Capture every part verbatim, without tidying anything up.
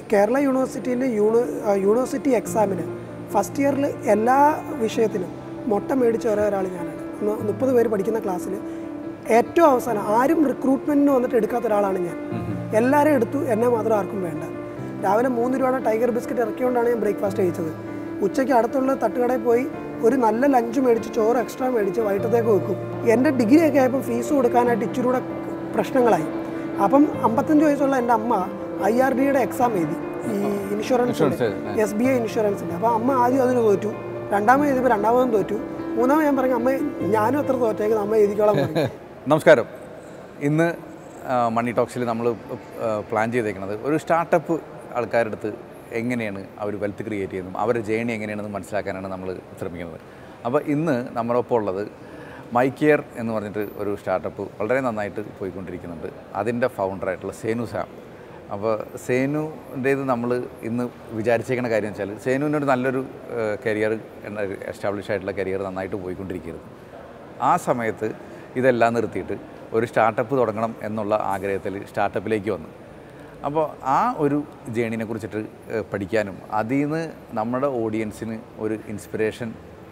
Kerala University University exam first year le ella vishayathilum motta medichu oru oralu nanu thirty പേര് പഠിക്കുന്ന ക്ലാസ്സിൽ ഏറ്റവും അവസാനം ആരും റിക്രൂട്ട്മെന്റിന് വന്നിട്ട് എടുക്കാത്ത ഒരാളാണ് ഞാൻ. എല്ലാവരും എടുത്തു, എന്നെ മാത്രം ആർക്കും വേണ്ട. രാവിലെ മൂന്ന് രൂപയുടെ ടൈഗർ ബിസ്ക്കറ്റ് ഇറക്കിക്കൊണ്ടാണ് ഞാൻ ബ്രേക്ക്ഫാസ്റ്റ് കഴിച്ചത്. ഉച്ചയ്ക്ക് അടുത്തുള്ള തട്ടുകടയിൽ പോയി ഒരു നല്ല ലഞ്ച് മേടിച്ച് ചോറ് എക്സ്ട്രാ മേടിച്ച് വൈകിട്ടത്തേക്ക് വെക്കും. എൻ്റെ ഡിഗ്രിയൊക്കെ ആയപ്പോൾ ഫീസ് കൊടുക്കാനായിട്ട് ഇച്ചിരി കൂടെ പ്രശ്നങ്ങളായി. അപ്പം അമ്പത്തഞ്ച് വയസ്സുള്ള എൻ്റെ അമ്മ ഐ ആർ ഡിയുടെ എക്സാം എഴുതി, ഈ ഇൻഷുറൻസ് എസ് ബി ഐ ഇൻഷുറൻസിൻ്റെ. അപ്പോൾ അമ്മ ആദ്യം അതിന് തോറ്റു, രണ്ടാമത് എഴുതിയപ്പോൾ രണ്ടാമതും തോറ്റു, മൂന്നാമത് ഞാൻ പറഞ്ഞു അമ്മ ഞാനും അത്ര തോറ്റേക്ക് നമ്മൾ എഴുതിക്കോളാം. നമസ്കാരം. ഇന്ന് മണി ടോക്സിൽ നമ്മൾ പ്ലാൻ ചെയ്തേക്കുന്നത് ഒരു സ്റ്റാർട്ടപ്പ് ആൾക്കാരുടെ അടുത്ത് എങ്ങനെയാണ് അവർ വെൽത്ത് ക്രിയേറ്റ് ചെയ്യുന്നത്, അവരുടെ ജേണി എങ്ങനെയാണെന്ന് മനസ്സിലാക്കാനാണ് നമ്മൾ ശ്രമിക്കുന്നത്. അപ്പോൾ ഇന്ന് നമ്മളൊപ്പം ഉള്ളത് മൈകെയർ എന്ന് പറഞ്ഞിട്ട് ഒരു സ്റ്റാർട്ടപ്പ് വളരെ നന്നായിട്ട് പോയിക്കൊണ്ടിരിക്കുന്നുണ്ട്. അതിൻ്റെ ഫൗണ്ടറായിട്ടുള്ള സേനു സാം. അപ്പോൾ സേനുൻ്റേത് നമ്മൾ ഇന്ന് വിചാരിച്ചേക്കുന്ന കാര്യം വെച്ചാൽ സേനുവിൻ്റെ ഒരു നല്ലൊരു കരിയർ, എസ്റ്റാബ്ലിഷ് ആയിട്ടുള്ള കരിയർ നന്നായിട്ട് പോയിക്കൊണ്ടിരിക്കുന്നത്. ആ സമയത്ത് ഇതെല്ലാം നിർത്തിയിട്ട് ഒരു സ്റ്റാർട്ടപ്പ് തുടങ്ങണം എന്നുള്ള ആഗ്രഹത്തിൽ സ്റ്റാർട്ടപ്പിലേക്ക് വന്നു. അപ്പോൾ ആ ഒരു ജേണിനെ കുറിച്ചിട്ട് പഠിക്കാനും അതിൽ നിന്ന് നമ്മുടെ ഓഡിയൻസിന് ഒരു ഇൻസ്പിറേഷൻ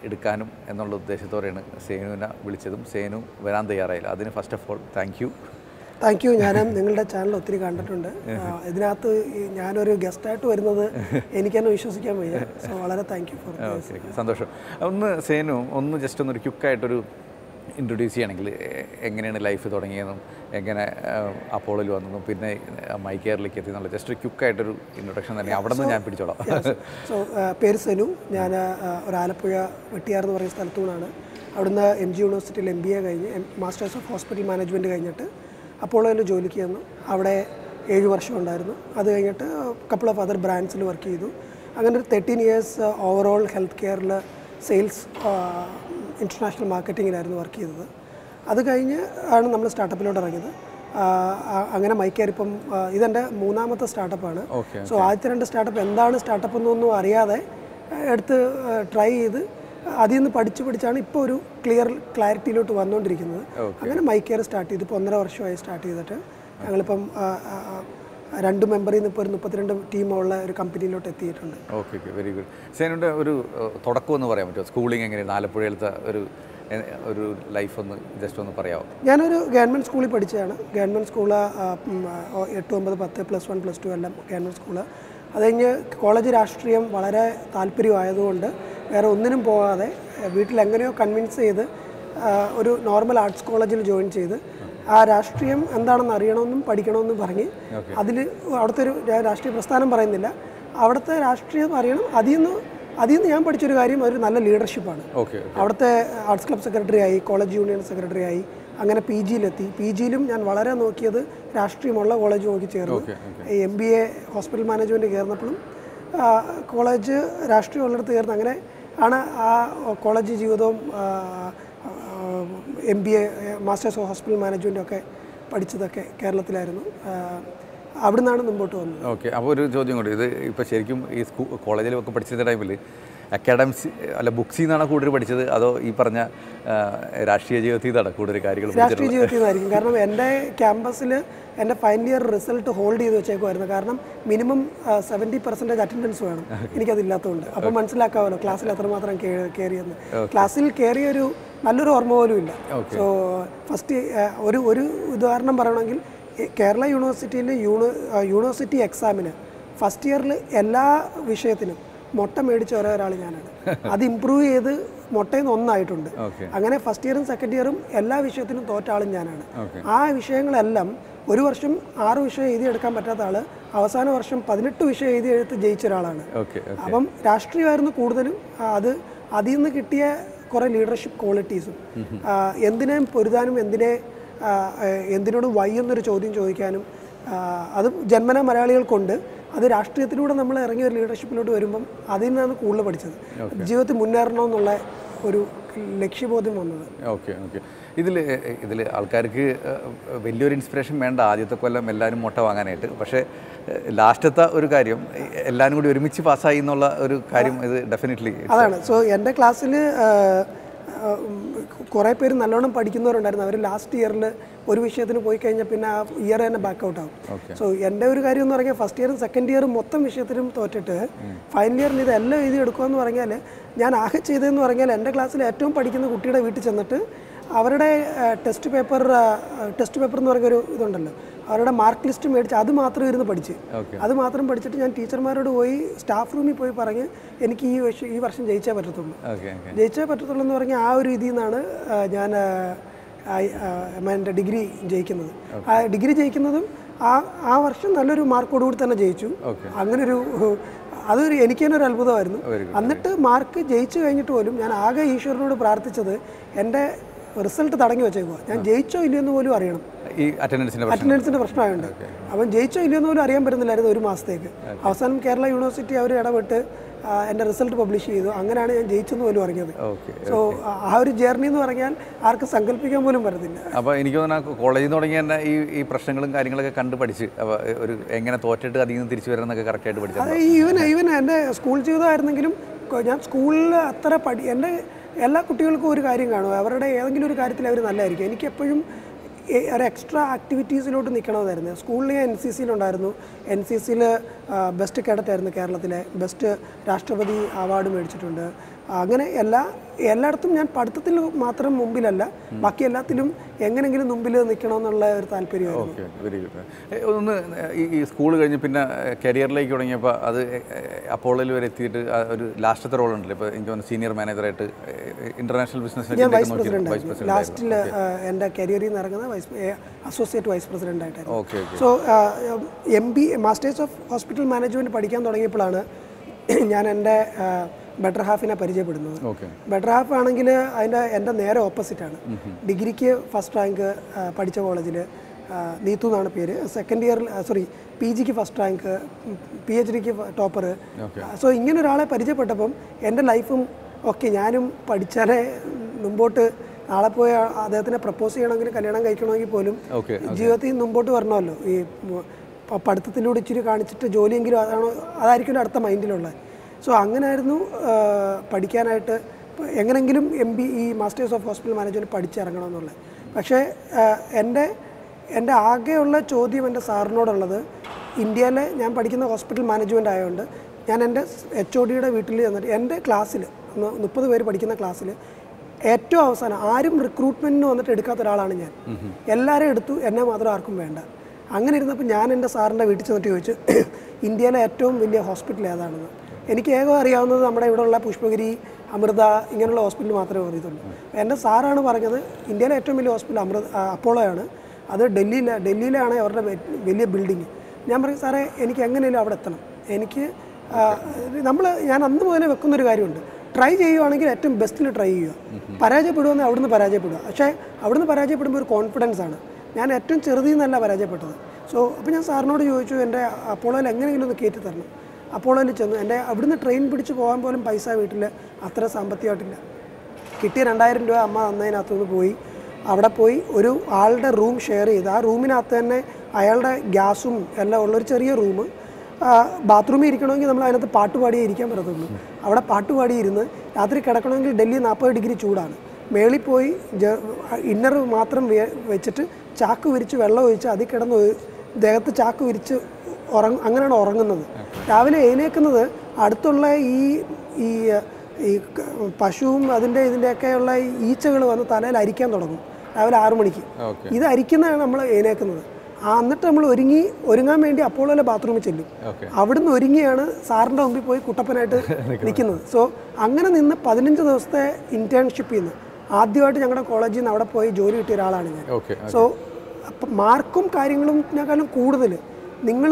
എടുക്കാനും എന്നുള്ള ഉദ്ദേശത്തോടെയാണ് സേനുവിനെ വിളിച്ചതും സേനു വരാൻ തയ്യാറായില്ല. അതിന് first of all thank you. Thank you. ഞാൻ നിങ്ങളുടെ ചാനൽ ഒത്തിരി കണ്ടിട്ടുണ്ട്. ഇതിനകത്ത് ഞാനൊരു ഗസ്റ്റായിട്ട് വരുന്നത് എനിക്കെന്നെ വിശ്വസിക്കാൻ വയ്യ. സോ വളരെ താങ്ക് യു ഫോർ ദിസ്. സന്തോഷം. ഒന്ന് സേനു ഒന്ന് ജസ്റ്റ് ഒന്നൊരു ക്യുക്കായിട്ടൊരു ഇൻട്രൊഡ്യൂസ് ചെയ്യണമെങ്കിൽ എങ്ങനെയാണ് ലൈഫ് തുടങ്ങിയതും എങ്ങനെ അപ്പോളോയിൽ വന്നതും പിന്നെ മൈകെയറിലേക്ക് എത്തി എന്നുള്ള ജസ്റ്റ് ഒരു ക്യുക്കായിട്ടൊരു ഇൻട്രൊഡക്ഷൻ തന്നെ അവിടെ നിന്ന് ഞാൻ പിടിച്ചോളാം. സോ പേര് സേനു. ഞാൻ ഒരു ആലപ്പുഴ വെട്ടിയാർ എന്ന് പറയുന്ന സ്ഥലത്തുനിന്നാണ്. അവിടുന്ന് എം ജി യൂണിവേഴ്സിറ്റിയിൽ എം ബി എ കഴിഞ്ഞ് മാസ്റ്റേഴ്സ് ഓഫ് ഹോസ്പിറ്റൽ മാനേജ്മെൻറ്റ് കഴിഞ്ഞിട്ട് അപ്പോളോയിൽ ജോലിക്ക് ചെന്നു. അവിടെ ഏഴ് വർഷം ഉണ്ടായിരുന്നു. അത് കഴിഞ്ഞിട്ട് കപ്പിൾ ഓഫ് അതർ ബ്രാൻഡ്സിൽ വർക്ക് ചെയ്തു. അങ്ങനെ ഒരു തേർട്ടീൻ ഇയേഴ്സ് ഓവറോൾ ഹെൽത്ത് കെയറിൽ സെയിൽസ് ഇൻ്റർനാഷണൽ മാർക്കറ്റിങ്ങിലായിരുന്നു വർക്ക് ചെയ്തത്. അത് കഴിഞ്ഞ് ആണ് നമ്മൾ സ്റ്റാർട്ടപ്പിലോട്ട് ഇറങ്ങിയത്. അങ്ങനെ മൈകെയർ ഇപ്പം ഇതെൻ്റെ മൂന്നാമത്തെ സ്റ്റാർട്ടപ്പാണ്. സോ ആദ്യത്തെ രണ്ട് സ്റ്റാർട്ടപ്പ് എന്താണ് സ്റ്റാർട്ടപ്പ് എന്നൊന്നും അറിയാതെ എടുത്ത് ട്രൈ ചെയ്ത് അതിൽ നിന്ന് പഠിച്ച് പഠിച്ചാണ് ഇപ്പോൾ ഒരു ക്ലിയർ ക്ലാരിറ്റിയിലോട്ട് വന്നുകൊണ്ടിരിക്കുന്നത്. അങ്ങനെ മൈകെയർ സ്റ്റാർട്ട് ചെയ്ത് ഇപ്പോൾ ഒന്നര വർഷമായി സ്റ്റാർട്ട് ചെയ്തിട്ട് ഞങ്ങളിപ്പം രണ്ട് മെമ്പറിൽ നിന്ന് ഇപ്പോൾ ഒരു മുപ്പത്തിരണ്ട് ടീമുള്ള ഒരു കമ്പനിയിലോട്ട് എത്തിയിട്ടുണ്ട്. Okay okay very good. സേനുവിൻ്റെ ഒരു തുടക്കം എന്ന് പറയാൻ പറ്റുമോ? സ്കൂളിംഗ് എങ്ങനെയാണ്? ആലപ്പുഴയിലത്തെ ഒരു ഒരു ലൈഫ് ഒന്ന് ജസ്റ്റ് ഒന്ന് പറയാമോ? ഞാനൊരു ഗവൺമെൻറ് സ്കൂളിൽ പഠിച്ചതാണ്. ഗവൺമെൻറ് സ്കൂള് എട്ട് ഒമ്പത് പത്ത് പ്ലസ് വൺ പ്ലസ് ടു എല്ലാം ഗവൺമെൻറ് സ്കൂള്. അത് കഴിഞ്ഞ് കോളേജ് രാഷ്ട്രീയം വളരെ താല്പര്യമായതുകൊണ്ട് വേറെ ഒന്നിനും പോകാതെ വീട്ടിലെങ്ങനെയോ കൺവിൻസ് ചെയ്ത് ഒരു നോർമൽ ആർട്സ് കോളേജിൽ ജോയിൻ ചെയ്ത് ആ രാഷ്ട്രീയം എന്താണെന്ന് അറിയണമെന്നും പഠിക്കണമെന്നും പറഞ്ഞ് അതിൽ അവിടുത്തെ ഒരു രാഷ്ട്രീയ പ്രസ്ഥാനം പറയുന്നില്ല, അവിടുത്തെ രാഷ്ട്രീയം അറിയണം. അതിൽ നിന്ന് അതിൽ നിന്ന് ഞാൻ പഠിച്ചൊരു കാര്യം ഒരു നല്ല ലീഡർഷിപ്പാണ്. അവിടുത്തെ ആർട്സ് ക്ലബ് സെക്രട്ടറി ആയി, കോളേജ് യൂണിയൻ സെക്രട്ടറി ആയി, അങ്ങനെ പി ജിയിലെത്തി. പി ജിയിലും ഞാൻ വളരെ നോക്കിയത് രാഷ്ട്രീയമുള്ള കോളേജ് നോക്കി ചേർന്നു. M B A hospital management കയറുന്നപ്പോഴും കോളേജ് രാഷ്ട്രീയം ഉള്ളിടത്ത് കയറുന്ന അങ്ങനെ ആണ് ആ കോളേജ് ജീവിതവും M B A masters of hospital മാനേജ്മെൻറ്റൊക്കെ പഠിച്ചതൊക്കെ കേരളത്തിലായിരുന്നു. അവിടെ നിന്നാണ് മുമ്പോട്ട് വന്നത്. ഓക്കെ. അപ്പോൾ ഒരു ചോദ്യം കൂടി. ഇത് ഇപ്പോൾ ശരിക്കും ഈ സ്കൂ കോളേജിലൊക്കെ പഠിച്ചിരുന്ന ടൈമിൽ അക്കാഡമിക്സ് അല്ല ബുക്സിൽ നിന്നാണ് കൂടുതൽ പഠിച്ചത് അതോ ഈ പറഞ്ഞ രാഷ്ട്രീയ ജീവിതത്തിൽ നിന്നാണ് കൂടുതൽ കാര്യങ്ങൾ? രാഷ്ട്രീയ ജീവിതത്തിൽ നിന്നായിരിക്കും. കാരണം എൻ്റെ ക്യാമ്പസിൽ എൻ്റെ ഫൈനൽ ഇയർ റിസൾട്ട് ഹോൾഡ് ചെയ്ത് വെച്ചേക്കുമായിരുന്നു. കാരണം മിനിമം സെവൻറ്റി പെർസെൻറ്റേജ് അറ്റൻഡൻസ് വേണം. എനിക്കതില്ലാത്തതുകൊണ്ട് അപ്പോൾ മനസ്സിലാക്കാമല്ലോ ക്ലാസ്സിൽ അത്രമാത്രം കയറിയെന്ന്. ക്ലാസ്സിൽ കയറിയൊരു നല്ലൊരു ഓർമ്മ പോലും ഇല്ല. സോ ഫസ്റ്റ് ഒരു ഒരു ഉദാഹരണം പറയണമെങ്കിൽ കേരള യൂണിവേഴ്സിറ്റിയിൽ യൂണിവേഴ്സിറ്റി എക്സാമിന് ഫസ്റ്റ് ഇയറിൽ എല്ലാ വിഷയത്തിനും മുട്ട മേടിച്ച ഒരേ ഒരാൾ ഞാനാണ്. അത് ഇമ്പ്രൂവ് ചെയ്ത് മുട്ടയിൽ നിന്ന് ഒന്നായിട്ടുണ്ട്. അങ്ങനെ ഫസ്റ്റ് ഇയറും സെക്കൻഡ് ഇയറും എല്ലാ വിഷയത്തിനും തോറ്റ ആളും ഞാനാണ്. ആ വിഷയങ്ങളെല്ലാം ഒരു വർഷം ആറ് വിഷയം എഴുതിയെടുക്കാൻ പറ്റാത്ത ആള് അവസാന വർഷം പതിനെട്ട് വിഷയം എഴുതിയെടുത്ത് ജയിച്ച ഒരാളാണ്. അപ്പം രാഷ്ട്രീയമായിരുന്നു കൂടുതലും. അത് അതിൽ നിന്ന് കിട്ടിയ കുറേ ലീഡർഷിപ്പ് ക്വാളിറ്റീസും എന്തിനെ പൊരുതാനും എന്തിനെ എന്തിനോട് വയ്യെന്നൊരു ചോദ്യം ചോദിക്കാനും അത് ജന്മന മലയാളികൾക്കുണ്ട്. അത് രാഷ്ട്രീയത്തിലൂടെ നമ്മൾ ഇറങ്ങിയ ഒരു ലീഡർഷിപ്പിലോട്ട് വരുമ്പം അതിൽ നിന്നാണ് കൂടുതൽ പഠിച്ചത്. ജീവിതത്തിൽ മുന്നേറണമെന്നുള്ള ഒരു ലക്ഷ്യബോധം വന്നത്. Okay okay. ഇതിൽ ഇതിൽ ആൾക്കാർക്ക് വലിയൊരു ഇൻസ്പിറേഷൻ വേണ്ട ആദ്യത്തെ കൊല്ലം എല്ലാവരും മുട്ട വാങ്ങാനായിട്ട്. പക്ഷേ ലാസ്റ്റത്തെ ഒരു കാര്യം എല്ലാവരും കൂടി ഒരുമിച്ച് പാസ്സായി എന്നുള്ള ഒരു കാര്യം ഇത് ഡെഫിനറ്റ്ലി അതാണ്. സോ എൻ്റെ ക്ലാസ്സിൽ കുറേ പേര് നല്ലോണം പഠിക്കുന്നവരുണ്ടായിരുന്നു. അവർ ലാസ്റ്റ് ഇയറിൽ ഒരു വിഷയത്തിന് പോയി കഴിഞ്ഞാൽ പിന്നെ ആ ഇയർ തന്നെ ബാക്ക് ഔട്ട് ആവും. സോ എൻ്റെ ഒരു കാര്യം എന്ന് പറഞ്ഞാൽ ഫസ്റ്റ് ഇയറും സെക്കൻഡ് ഇയറും മൊത്തം വിഷയത്തിനും തോറ്റിട്ട് ഫൈനൽ ഇയറിൽ ഇതെല്ലാം എഴുതി എടുക്കുകയെന്ന് പറഞ്ഞാൽ ഞാൻ ആകെ ചെയ്തതെന്ന് പറഞ്ഞാൽ എൻ്റെ ക്ലാസ്സിൽ ഏറ്റവും പഠിക്കുന്ന കുട്ടിയുടെ വീട്ടിൽ ചെന്നിട്ട് അവരുടെ ടെസ്റ്റ് പേപ്പർ ടെസ്റ്റ് പേപ്പർ എന്ന് പറഞ്ഞൊരു ഇതുണ്ടല്ലോ, അവരുടെ മാർക്ക് ലിസ്റ്റ് മേടിച്ച് അത് മാത്രം ഇരുന്ന് പഠിച്ച് അത് മാത്രം പഠിച്ചിട്ട് ഞാൻ ടീച്ചർമാരോട് പോയി സ്റ്റാഫ് റൂമിൽ പോയി പറഞ്ഞ് എനിക്ക് ഈ വർഷം ഈ വർഷം ജയിച്ചേ പറ്റത്തുള്ളൂ ജയിച്ചേ പറ്റത്തുള്ളൂ എന്ന് പറഞ്ഞാൽ ആ ഒരു രീതിയിൽ നിന്നാണ് ഞാൻ എൻ്റെ ഡിഗ്രി ജയിക്കുന്നത്. ആ ഡിഗ്രി ജയിക്കുന്നതും ആ ആ വർഷം നല്ലൊരു മാർക്കോടുകൂടി തന്നെ ജയിച്ചു. അങ്ങനൊരു അതൊരു എനിക്ക് തന്നെ ഒരു അത്ഭുതമായിരുന്നു. എന്നിട്ട് മാർക്ക് ജയിച്ചു കഴിഞ്ഞിട്ട് പോലും ഞാൻ ആകെ ഈശ്വരനോട് പ്രാർത്ഥിച്ചത് എൻ്റെ റിസൾട്ട് തടങ്ങി വെച്ചേക്കുക, ഞാൻ ജയിച്ചോ ഇല്ലയെന്ന് പോലും അറിയണം. ഈ അറ്റൻഡൻസിൻ്റെ പ്രശ്നമായുണ്ട്. അപ്പം ജയിച്ചോ ഇല്ലയെന്ന് പോലും അറിയാൻ പറ്റുന്നില്ലായിരുന്നു ഒരു മാസത്തേക്ക്. അവസാനം കേരള യൂണിവേഴ്സിറ്റി അവർ ഇടപെട്ട് എൻ്റെ റിസൾട്ട് പബ്ലിഷ് ചെയ്തു. അങ്ങനെയാണ് ഞാൻ ജയിച്ചെന്ന് പോലും അറിഞ്ഞത്. സോ ആ ഒരു ജേർണി എന്ന് പറഞ്ഞാൽ ആർക്ക് സങ്കല്പിക്കാൻ പോലും പറ്റത്തില്ല. അപ്പോൾ എനിക്ക് തോന്നുന്നു കോളേജിൽ നിന്ന് തുടങ്ങി തന്നെ ഈ ഈ പ്രശ്നങ്ങളും കാര്യങ്ങളൊക്കെ കണ്ട് പഠിച്ച് ഒരു എങ്ങനെ തോറ്റിട്ട് അതിൽ നിന്ന് തിരിച്ചു വരാമെന്നൊക്കെ കറക്റ്റായിട്ട് പഠിച്ചു. അത് ഈവൻ ഈവൻ എൻ്റെ സ്കൂൾ ജീവിതമായിരുന്നെങ്കിലും ഞാൻ സ്കൂളിൽ അത്ര പഠി എൻ്റെ എല്ലാ കുട്ടികൾക്കും ഒരു കാര്യം കാണും, അവരുടെ ഏതെങ്കിലും ഒരു കാര്യത്തിൽ അവർ നല്ലതായിരിക്കും. എനിക്കെപ്പോഴും ഒരു എക്സ്ട്രാ ആക്ടിവിറ്റീസിലോട്ട് നിൽക്കണമെന്നായിരുന്നു. സ്കൂളിൽ ഞാൻ എൻ സി സിയിലുണ്ടായിരുന്നു. എൻ സി സിയിൽ ബെസ്റ്റ് കേഡറ്റായിരുന്നു, കേരളത്തിലെ ബെസ്റ്റ് രാഷ്ട്രപതി അവാർഡ് മേടിച്ചിട്ടുണ്ട്. അങ്ങനെ എല്ലാ എല്ലായിടത്തും ഞാൻ പഠിത്തത്തിൽ മാത്രം മുമ്പിലല്ല, ബാക്കി എല്ലാത്തിലും എങ്ങനെങ്കിലും മുമ്പിൽ നിൽക്കണമെന്നുള്ള ഒരു താല്പര്യമായിരുന്നു. ഒന്ന് ഈ സ്കൂൾ കഴിഞ്ഞ് പിന്നെ കരിയറിലേക്ക് തുടങ്ങിയപ്പോൾ അത് അപ്പോളോയിൽ വരെ എത്തിയിട്ട് ഒരു ലാസ്റ്റത്തെ റോൾ ഉണ്ടല്ലോ, ഇപ്പോൾ എനിക്ക് തോന്നുന്നു സീനിയർ മാനേജറായിട്ട് ഇന്റർനാഷണൽ ബിസിനസ് ഞാൻ വൈസ് പ്രസിഡന്റ് ലാസ്റ്റിൽ എൻ്റെ കരിയറിൽ നിന്ന് ഇറങ്ങുന്നത് വൈസ് അസോസിയേറ്റ് വൈസ് പ്രസിഡന്റ് ആയിട്ടായിരുന്നു. So M B masters of hospital management പഠിക്കാൻ തുടങ്ങിയപ്പോഴാണ് ഞാൻ എൻ്റെ ബെറ്റർ ഹാഫിനെ പരിചയപ്പെടുന്നത്. ബെറ്റർ ഹാഫ് ആണെങ്കിൽ അതിൻ്റെ എൻ്റെ നേരെ ഓപ്പോസിറ്റാണ്. ഡിഗ്രിക്ക് ഫസ്റ്റ് റാങ്ക് പഠിച്ച കോളേജിൽ, നീത്തു എന്നാണ് പേര്. സെക്കൻഡ് ഇയറിൽ സോറി പി ജിക്ക് ഫസ്റ്റ് റാങ്ക്, പി എച്ച് ഡിക്ക് ടോപ്പർ. സോ ഇങ്ങനെ ഒരാളെ പരിചയപ്പെട്ടപ്പം എൻ്റെ ലൈഫും ഓക്കെ, ഞാനും പഠിച്ചാലേ മുമ്പോട്ട് നാളെ പോയി അദ്ദേഹത്തിനെ പ്രപ്പോസ് ചെയ്യണമെങ്കിൽ കല്യാണം കഴിക്കണമെങ്കിൽ പോലും ജീവിതത്തിൽ മുമ്പോട്ട് വരണമല്ലോ. ഈ പഠിത്തത്തിലൂടെ ഇച്ചിരി കാണിച്ചിട്ട് ജോലിയെങ്കിലും അതാണോ അതായിരിക്കും അടുത്ത മൈൻഡിലുള്ളത്. സോ അങ്ങനെയായിരുന്നു പഠിക്കാനായിട്ട് എങ്ങനെങ്കിലും എം ബി ഈ മാസ്റ്റേഴ്സ് ഓഫ് ഹോസ്പിറ്റൽ മാനേജ്മെൻറ്റ് പഠിച്ചിറങ്ങണം എന്നുള്ളത്. പക്ഷേ എൻ്റെ എൻ്റെ ആകെയുള്ള ചോദ്യം എൻ്റെ സാറിനോടുള്ളത്, ഇന്ത്യയിലെ ഞാൻ പഠിക്കുന്ന ഹോസ്പിറ്റൽ മാനേജ്മെൻറ്റ് ആയതുകൊണ്ട് ഞാൻ എൻ്റെ എച്ച് ഒ ഡിയുടെ വീട്ടിൽ ചെന്നിട്ട് എൻ്റെ ക്ലാസ്സിൽ മുപ്പത് പേര് പഠിക്കുന്ന ക്ലാസ്സിൽ ഏറ്റവും അവസാനം ആരും റിക്രൂട്ട്മെൻറ്റിന് വന്നിട്ട് എടുക്കാത്ത ഒരാളാണ് ഞാൻ. എല്ലാവരും എടുത്തു, എന്നെ മാത്രം ആർക്കും വേണ്ട. അങ്ങനെ ഇരുന്നപ്പോൾ ഞാൻ എൻ്റെ സാറിൻ്റെ വീട്ടിൽ ചെന്നിട്ട് ചോദിച്ചു ഇന്ത്യയിലെ ഏറ്റവും വലിയ ഹോസ്പിറ്റൽ ഏതാണെന്ന്. എനിക്ക് ഏകം അറിയാവുന്നത് നമ്മുടെ ഇവിടെയുള്ള പുഷ്പഗിരി, അമൃത, ഇങ്ങനെയുള്ള ഹോസ്പിറ്റൽ മാത്രമേ അറിയത്തുള്ളൂ. എൻ്റെ സാറാണ് പറഞ്ഞത് ഇന്ത്യയിലെ ഏറ്റവും വലിയ ഹോസ്പിറ്റൽ അമൃത അപ്പോളോ ആണ്, അത് ഡൽഹിയിലെ ഡൽഹിയിലാണ് അവരുടെ വലിയ ബിൽഡിങ്. ഞാൻ പറയും സാറേ എനിക്ക് എങ്ങനെയല്ലോ അവിടെ എത്തണം, എനിക്ക് നമ്മൾ ഞാൻ അന്ന് മുതലേ വെക്കുന്നൊരു കാര്യമുണ്ട്, ട്രൈ ചെയ്യുവാണെങ്കിൽ ഏറ്റവും ബെസ്റ്റിൽ ട്രൈ ചെയ്യുക, പരാജയപ്പെടുകയെന്ന് അവിടുന്ന് പരാജയപ്പെടുക. പക്ഷേ അവിടുന്ന് പരാജയപ്പെടുമ്പോൾ ഒരു കോൺഫിഡൻസ് ആണ്. ഞാൻ ഏറ്റവും ചെറുതിൽ നിന്നല്ല പരാജയപ്പെട്ടത്. സോ അപ്പോൾ ഞാൻ സാറിനോട് ചോദിച്ചു എൻ്റെ അപ്പോളോയിൽ എങ്ങനെയെങ്കിലും ഒന്ന് കയറ്റി തരണം. അപ്പോളോയിൽ ചെന്നു. എൻ്റെ അവിടുന്ന് ട്രെയിൻ പിടിച്ച് പോകാൻ പോലും പൈസ വീട്ടിൽ അത്ര സാമ്പത്തികമായിട്ടില്ല. കിട്ടിയ രണ്ടായിരം രൂപ അമ്മ അന്നതിനകത്തുനിന്ന് പോയി. അവിടെ പോയി ഒരു ആളുടെ റൂം ഷെയർ ചെയ്ത്, ആ റൂമിനകത്ത് തന്നെ അയാളുടെ ഗ്യാസും എല്ലാം ഉള്ളൊരു ചെറിയ റൂം. ബാത്റൂമിൽ ഇരിക്കണമെങ്കിൽ നമ്മൾ അതിനകത്ത് പാട്ട് പാടിയേ ഇരിക്കാൻ പറ്റത്തുള്ളൂ. അവിടെ പാട്ട് പാടിയിരുന്ന് രാത്രി കിടക്കണമെങ്കിൽ ഡൽഹി നാൽപ്പത് ഡിഗ്രി ചൂടാണ്. മേളിൽ പോയി ഇന്നർ മാത്രം വെച്ചിട്ട് ചാക്ക് വിരിച്ച് വെള്ളം ഒഴിച്ച് അതിൽ കിടന്ന് ദേഹത്ത് ചാക്ക് വിരിച്ച് ഉറങ്ങ അങ്ങനെയാണ് ഉറങ്ങുന്നത്. രാവിലെ എഴുന്നേൽക്കുന്നത് അടുത്തുള്ള ഈ ഈ ഈ പശുവും അതിൻ്റെ ഇതിൻ്റെയൊക്കെയുള്ള ഈച്ചകൾ വന്ന് തലയിൽ അരിക്കാൻ തുടങ്ങും രാവിലെ ആറു മണിക്ക്. ഇത് അരിക്കുന്നതാണ് നമ്മൾ എഴുന്നേൽക്കുന്നത്. ആ എന്നിട്ട് നമ്മൾ ഒരുങ്ങി ഒരുങ്ങാൻ വേണ്ടി അപ്പോളോയിലെ ബാത്റൂമിൽ ചെല്ലും. അവിടുന്ന് ഒരുങ്ങിയാണ് സാറിൻ്റെ മുമ്പിൽ പോയി കുട്ടപ്പനായിട്ട് നിൽക്കുന്നത്. സോ അങ്ങനെ നിന്ന് പതിനഞ്ച് ദിവസത്തെ ഇൻറ്റേൺഷിപ്പിൽ നിന്ന് ആദ്യമായിട്ട് ഞങ്ങളുടെ കോളേജിൽ നിന്ന് അവിടെ പോയി ജോലി കിട്ടിയ ഒരാളാണ് ഞാൻ. സോ അപ്പം മാർക്കും കാര്യങ്ങളുംക്കാളും കൂടുതൽ നിങ്ങൾ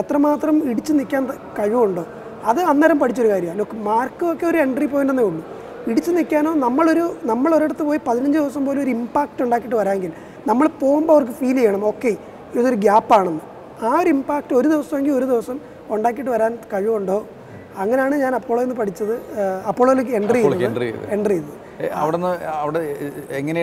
എത്രമാത്രം ഇടിച്ച് നിൽക്കാൻ കഴിവുണ്ടോ അത് അന്നേരം പഠിച്ചൊരു കാര്യമാണ്. ലോക്ക് മാർക്കൊക്കെ ഒരു എൻട്രി പോയിൻ്റ് എന്നേ ഉള്ളൂ. ഇടിച്ച് നിൽക്കാനോ നമ്മളൊരു നമ്മളൊരിടത്ത് പോയി പതിനഞ്ച് ദിവസം പോലും ഒരു ഇമ്പാക്റ്റ് ഉണ്ടാക്കിയിട്ട് വരാമെങ്കിൽ നമ്മൾ പോകുമ്പോൾ അവർക്ക് ഫീൽ ചെയ്യണം ഓക്കെ ഇതൊരു ഗ്യാപ്പാണെന്ന്. ആ ഒരു ഇമ്പാക്റ്റ് ഒരു ദിവസമെങ്കിൽ ഒരു ദിവസം ഉണ്ടാക്കിയിട്ട് വരാൻ കഴിവുണ്ടോ. അങ്ങനെയാണ് ഞാൻ അപ്പോളോയിൽ നിന്ന് പഠിച്ചത്, അപ്പോളോയിലേക്ക് എൻട്രി ചെയ്തത് എൻട്രി ചെയ്തത് That's why I went to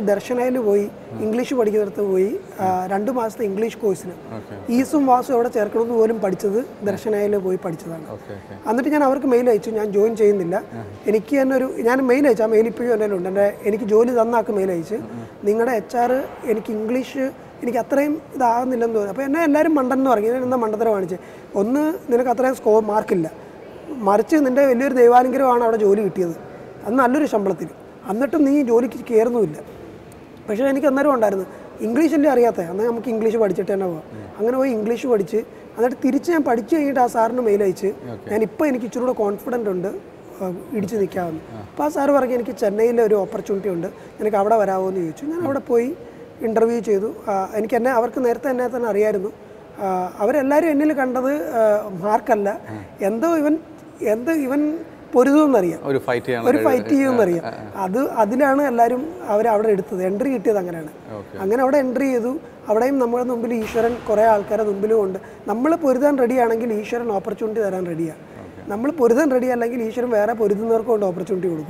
Darshanayil English and I took two English course. I studied Darshanayil and Darshanayil. I didn't join the mail, I didn't join the mail. I didn't join the mail, I didn't join the mail. I didn't join the mail. I don't know if I have a H R, English, I don't know I don't care about it. But I don't care about it. English is English. I don't English. I don't English. I don't I I Or a fight here. Or a fight here. Adilana Alarum, our outlet to the entry it is Angana. And then our entry is our time number of Isher and Korea Alcara Umbilu. Number of Puritan ready and Angel Isher and opportunity are ready. Number of Puritan ready and Angel Isher where a Puritan or called opportunity.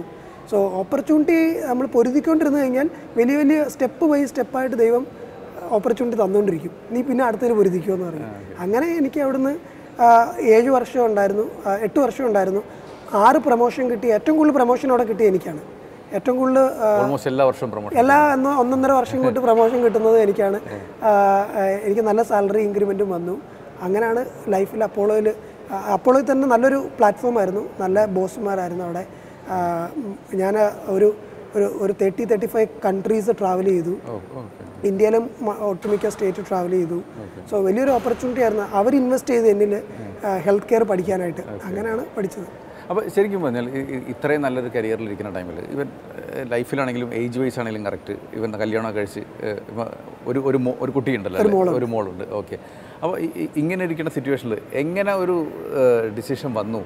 So, opportunity, I'm a Puricon to the Angel, will step by step by the opportunity on the Riku. Nipina Puricon. Angana Nikavana, age worship and Dirno, eight worship and Dirno. Our promotion get a tungle promotion or a get any can. A tungle almost a large promotion. Ella no, another version good promotion get another any can. Another salary increment to Manu. Angana life in Apollo Apollo than another platform. Nala Bosmar Arnoda Yana or thirty thirty five countries travel Idu. India autonomous state to travel Idu. So, when your opportunity are our invest is in healthcare Padicana. Angana Padichana. But it's very good. It's a very good career. Even life is age wise. Even the Kalyana is a good thing. Okay. In this situation, a decision was made.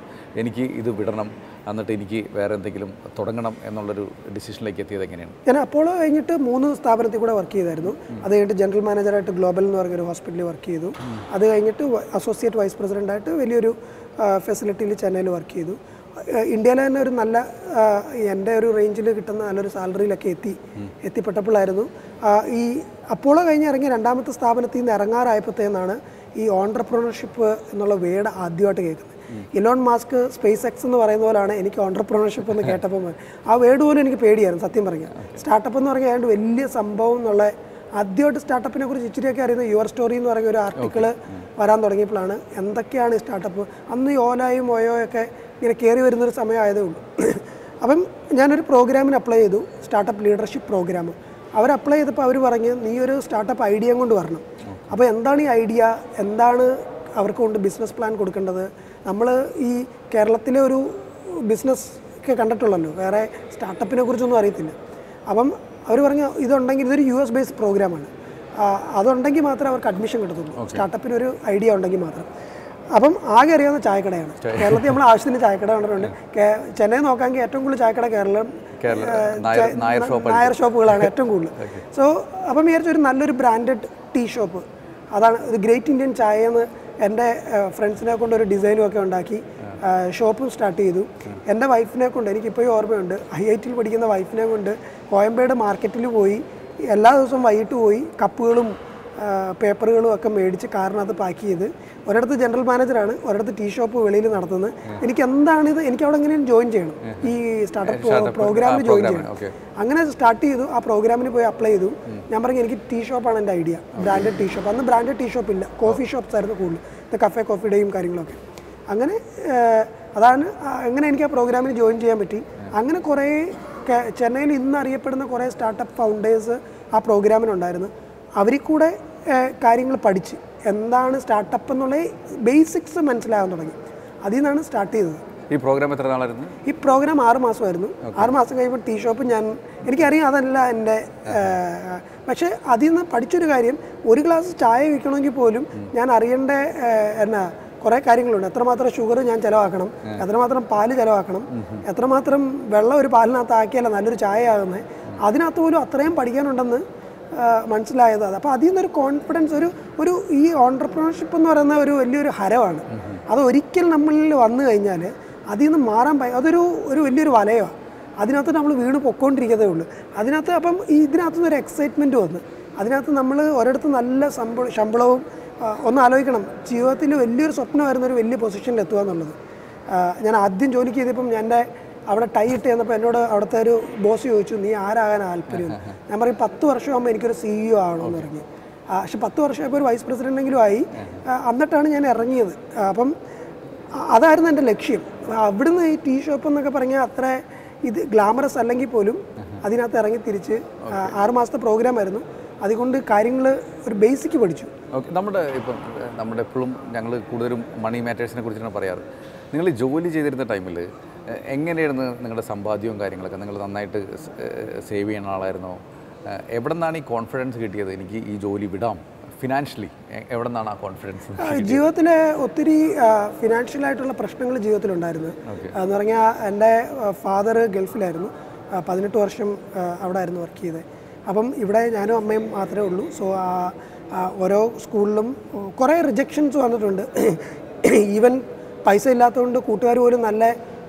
And the Teniki, where and the Kilum, Thoranganam, and all the decision like again. Then Apollo and Mono Stavar work there, though. Are they a general manager at a global hospital work? Are they associate vice president at a value facility channel work? India and Nala Yandero range of salary like Ethi, Ethi Patapularo. Apollo and Damat Stavanathin, Aranga, Ipathanana, entrepreneurship in a weird adiotic. Elon Musk, SpaceX, and entrepreneurship on the catapult. I wear do any paid here and Satimberg. Startup on the end, William Sambown, Adio startup in a good your story in your article, Varandorgi Plana, and the Kian startup, and the Ola Moyoke, in a carrier in the Samayadu. Abam general program and apply the startup leadership program. Our apply the power near startup idea and Varna. Abandani idea and then our business plan could conduct. We have a business in Kerala. We have a startup in Kerala. This is a U S based program. That is why we admission. A startup is an idea. We have a chai kada. Kerala is a chai kada. Chennai is a chai kada. Kerala is a chai kada. So, we have a branded tea shop. The Great Indian Chai. And my friends have a design shop. My wife has a wife in Coimbatore market. She has a wife in Coimbatore market. She has a wife in the general manager, she has a tea shop. I joined this startup program. I started the program and applied it. I had a tea shop and an idea. Branded tea shop. There is no branded tea shop. Coffee shops are cool. The cafe coffee day. I joined the program. I joined a startup founders in the program. They studied things. Startup basics. That's why I started. ഈ programme എത്ര നാളായിരുന്നു? ഈ programme ആറ് മാസമായിരുന്നു. ആറ് മാസം കഴിയുമ്പോൾ tea shop ഞാൻ എനിക്കറിയാം, അതല്ല എൻ്റെ. പക്ഷേ അതിൽ നിന്ന് പഠിച്ചൊരു കാര്യം, ഒരു ഗ്ലാസ് ചായ വിൽക്കണമെങ്കിൽ പോലും ഞാൻ അറിയേണ്ട എന്നാ കുറേ കാര്യങ്ങളുണ്ട്. എത്രമാത്രം ഷുഗർ ഞാൻ ചിലവാക്കണം, എത്രമാത്രം പാല് ചിലവാക്കണം, എത്രമാത്രം വെള്ളം ഒരു പാലിനകത്ത് ആക്കിയാലോ നല്ലൊരു ചായ ആകുന്നത്, അതിനകത്ത് പോലും അത്രയും പഠിക്കാനുണ്ടെന്ന് മനസ്സിലായത്. അത് അപ്പോൾ അതിൽ നിന്നൊരു കോൺഫിഡൻസ്, ഒരു ഒരു ഈ ഓൺട്രപ്രണർഷിപ്പ് എന്ന് പറയുന്ന ഒരു വലിയൊരു ഹരമാണ്. അതൊരിക്കൽ നമ്മളിൽ വന്നു കഴിഞ്ഞാൽ അതിൽ നിന്ന് മാറാൻ പറ്റും. അതൊരു ഒരു വലിയൊരു വലയമാണ്, അതിനകത്ത് നമ്മൾ വീണ് പൊക്കോണ്ടിരിക്കതേ ഉള്ളൂ. അതിനകത്ത് അപ്പം ഇതിനകത്തു നിന്നൊരു എക്സൈറ്റ്മെൻറ്റ് വന്ന് അതിനകത്ത് നമ്മൾ ഒരിടത്ത് നല്ല ശമ്പ ശമ്പളവും ഒന്ന് ആലോചിക്കണം, ജീവിതത്തിൽ വലിയൊരു സ്വപ്നമായിരുന്നു ഒരു വലിയ പൊസിഷനിൽ എത്തുക എന്നുള്ളത്. ഞാൻ ആദ്യം ജോലിക്ക് ചെയ്തപ്പം എൻ്റെ അവിടെ ടൈ ഇട്ട് ചെന്നപ്പോൾ എന്നോട് അവിടുത്തെ ഒരു ബോസ് ചോദിച്ചു, നീ ആരാകാൻ താല്പര്യം? ഞാൻ പറയും പത്ത് വർഷമാകുമ്പോൾ എനിക്കൊരു സിഇഒ ആകണമെന്ന് പറഞ്ഞു. പക്ഷെ പത്ത് വർഷമായപ്പോൾ ഒരു വൈസ് പ്രസിഡൻ്റെങ്കിലും ആയി. എന്നിട്ടാണ് ഞാൻ ഇറങ്ങിയത്. അപ്പം അതായിരുന്നു എൻ്റെ ലക്ഷ്യം. അവിടുന്ന് ഈ ടീ ഷോപ്പ് എന്നൊക്കെ പറഞ്ഞാൽ അത്ര ഇത് ഗ്ലാമറസ് അല്ലെങ്കിൽ പോലും അതിനകത്ത് ഇറങ്ങി തിരിച്ച് ആറുമാസത്തെ പ്രോഗ്രാമായിരുന്നു. അതുകൊണ്ട് കാര്യങ്ങൾ ഒരു ബേസിക്ക് പഠിച്ചു. ഓക്കെ, നമ്മുടെ ഇപ്പം നമ്മുടെ എപ്പോഴും ഞങ്ങൾ കൂടുതലും മണി മാറ്റേഴ്സിനെ കുറിച്ചാണ് പറയാറ്. നിങ്ങൾ ജോലി ചെയ്തിരുന്ന ടൈമിൽ എങ്ങനെയായിരുന്നു നിങ്ങളുടെ സമ്പാദ്യവും കാര്യങ്ങളൊക്കെ? നിങ്ങൾ നന്നായിട്ട് സേവ് ചെയ്യുന്ന ആളായിരുന്നോ? എവിടെ നിന്നാണ് ഈ കോൺഫിഡൻസ് കിട്ടിയത് എനിക്ക് ഈ ജോലി വിടാം? ഫിനാൻഷ്യലി എവിടെ നിന്നാണ് ആ കോൺഫിഡൻസ്? ജീവിതത്തിലെ ഒത്തിരി ഫിനാൻഷ്യലായിട്ടുള്ള പ്രശ്നങ്ങൾ ജീവിതത്തിലുണ്ടായിരുന്നു. എന്ന് പറഞ്ഞാൽ എൻ്റെ ഫാദർ ഗൾഫിലായിരുന്നു, പതിനെട്ട് വർഷം അവിടെ ആയിരുന്നു വർക്ക് ചെയ്തത്. അപ്പം ഇവിടെ ഞാനും അമ്മയും മാത്രമേ ഉള്ളൂ. സോ ഓരോ സ്കൂളിലും കുറേ റിജക്ഷൻസ് വന്നിട്ടുണ്ട്. ഈവൻ പൈസ ഇല്ലാത്തതുകൊണ്ട് കൂട്ടുകാർ പോലും നല്ല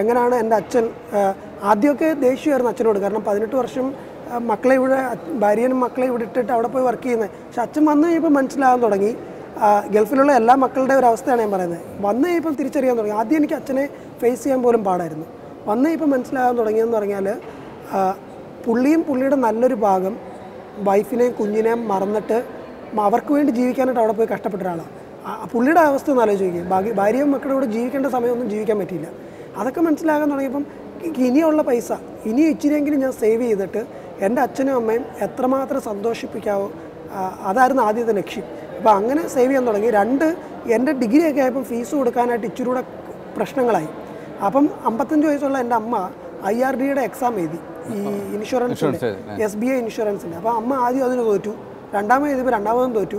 എങ്ങനെയാണ് എൻ്റെ അച്ഛൻ. ആദ്യമൊക്കെ ദേഷ്യമായിരുന്നു അച്ഛനോട്, കാരണം പതിനെട്ട് വർഷം മക്കളെ ഇവിടെ ഭാര്യനും മക്കളെ ഇവിടെ ഇട്ടിട്ട് അവിടെ പോയി വർക്ക് ചെയ്യുന്നത്. പക്ഷെ അച്ഛൻ വന്നു കഴിയുമ്പോൾ മനസ്സിലാകാൻ തുടങ്ങി. ഗൾഫിലുള്ള എല്ലാ മക്കളുടെ ഒരു അവസ്ഥയാണ് ഞാൻ പറയുന്നത്. വന്നു കഴിയുമ്പോൾ തിരിച്ചറിയാൻ തുടങ്ങി. ആദ്യം എനിക്ക് അച്ഛനെ ഫേസ് ചെയ്യാൻ പോലും പാടായിരുന്നു. വന്നു കഴിയുമ്പോൾ മനസ്സിലാകാൻ തുടങ്ങിയെന്ന് പറഞ്ഞാൽ പുള്ളിയും പുള്ളിയുടെ നല്ലൊരു ഭാഗം വൈഫിനെയും കുഞ്ഞിനെയും മറന്നിട്ട് അവർക്ക് വേണ്ടി ജീവിക്കാനായിട്ട് അവിടെ പോയി കഷ്ടപ്പെട്ട ഒരാളാണ്. പുള്ളിയുടെ അവസ്ഥ ഒന്ന് ആലോചിക്കുക. ബാക്കി ഭാര്യയും മക്കളുടെ കൂടെ ജീവിക്കേണ്ട സമയമൊന്നും ജീവിക്കാൻ പറ്റിയില്ല. അതൊക്കെ മനസ്സിലാകാൻ തുടങ്ങിയപ്പം ഇനിയുള്ള പൈസ ഇനി ഇച്ചിരിയെങ്കിലും ഞാൻ സേവ് ചെയ്തിട്ട് എൻ്റെ അച്ഛനും അമ്മയും എത്രമാത്രം സന്തോഷിപ്പിക്കാവോ, അതായിരുന്നു ആദ്യത്തെ ലക്ഷ്യം. അപ്പോൾ അങ്ങനെ സേവ് ചെയ്യാൻ തുടങ്ങി. രണ്ട്, എൻ്റെ ഡിഗ്രിയൊക്കെ ആയപ്പം ഫീസ് കൊടുക്കാനായിട്ട് ഇച്ചിരി കൂടെ പ്രശ്നങ്ങളായി. അപ്പം അമ്പത്തഞ്ച് വയസ്സുള്ള എൻ്റെ അമ്മ ഐ ആർ ഡിയുടെ എക്സാം എഴുതി, ഈ ഇൻഷുറൻസിൻ്റെ, എസ് ബി ഐ ഇൻഷുറൻസിൻ്റെ. അപ്പോൾ അമ്മ ആദ്യം അതിന് തോറ്റു, രണ്ടാമത് എഴുതിയപ്പോൾ രണ്ടാമതും തോറ്റു,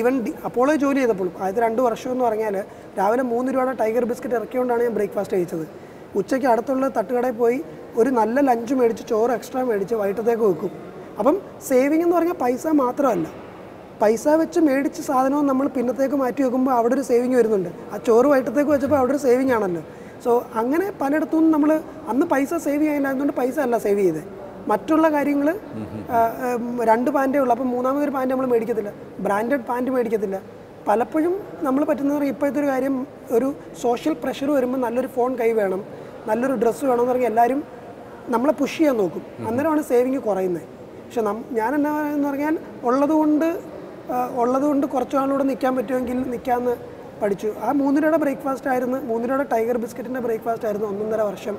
ഈവൻ അപ്പോളോ ജോലി ചെയ്തപ്പോൾ ആദ്യത്തെ രണ്ട് വർഷം എന്ന് പറഞ്ഞാൽ രാവിലെ മൂന്ന് രൂപയുടെ ടൈഗർ ബിസ്ക്കറ്റ് ഇറക്കിയോണ്ടാണ് ഞാൻ ബ്രേക്ക്ഫാസ്റ്റ് കഴിച്ചത്. ഉച്ചയ്ക്ക് അടുത്തുള്ള തട്ടുകടയിൽ പോയി ഒരു നല്ല ലഞ്ച് മേടിച്ച് ചോറ് എക്സ്ട്രാ മേടിച്ച് വൈകിട്ടത്തേക്ക് വെക്കും. അപ്പം സേവിങ് എന്ന് പറഞ്ഞാൽ പൈസ മാത്രമല്ല, പൈസ വെച്ച് മേടിച്ച സാധനവും നമ്മൾ പിന്നത്തേക്ക് മാറ്റി വെക്കുമ്പോൾ അവിടെ ഒരു സേവിങ് വരുന്നുണ്ട്. ആ ചോറ് വൈകിട്ടത്തേക്ക് വെച്ചപ്പോൾ അവിടെ ഒരു സേവിങ് ആണല്ലോ. സോ അങ്ങനെ പലയിടത്തും നമ്മൾ അന്ന് പൈസ സേവ് ചെയ്യാനില്ലാത്തതുകൊണ്ട് പൈസ അല്ല സേവ് ചെയ്തത്, മറ്റുള്ള കാര്യങ്ങൾ. രണ്ട് പാൻറ്റേ ഉള്ളൂ, അപ്പം മൂന്നാമതൊരു പാൻറ്റ് നമ്മൾ മേടിക്കത്തില്ല, ബ്രാൻഡഡ് പാൻറ്റ് മേടിക്കത്തില്ല. പലപ്പോഴും നമ്മൾ പറ്റുന്ന ഇപ്പോഴത്തെ ഒരു കാര്യം, ഒരു സോഷ്യൽ പ്രഷർ വരുമ്പോൾ നല്ലൊരു ഫോൺ കൈ വേണം, നല്ലൊരു ഡ്രസ്സ് വേണം എന്ന് പറഞ്ഞാൽ എല്ലാവരും നമ്മളെ പുഷ് ചെയ്യാൻ നോക്കും. അന്നേരമാണ് സേവിങ് കുറയുന്നത്. പക്ഷെ നം ഞാൻ എന്നാ എന്ന് പറഞ്ഞാൽ ഉള്ളതുകൊണ്ട് ഉള്ളതുകൊണ്ട് കുറച്ച് നാളിലൂടെ നിൽക്കാൻ പറ്റുമെങ്കിൽ നിൽക്കാമെന്ന് പഠിച്ചു. ആ മൂന്ന് രൂപയുടെ ബ്രേക്ക്ഫാസ്റ്റ് ആയിരുന്നു, മൂന്ന് രൂപയുടെ ടൈഗർ ബിസ്ക്കറ്റിൻ്റെ ബ്രേക്ക്ഫാസ്റ്റ് ആയിരുന്നു ഒന്നൊന്നര വർഷം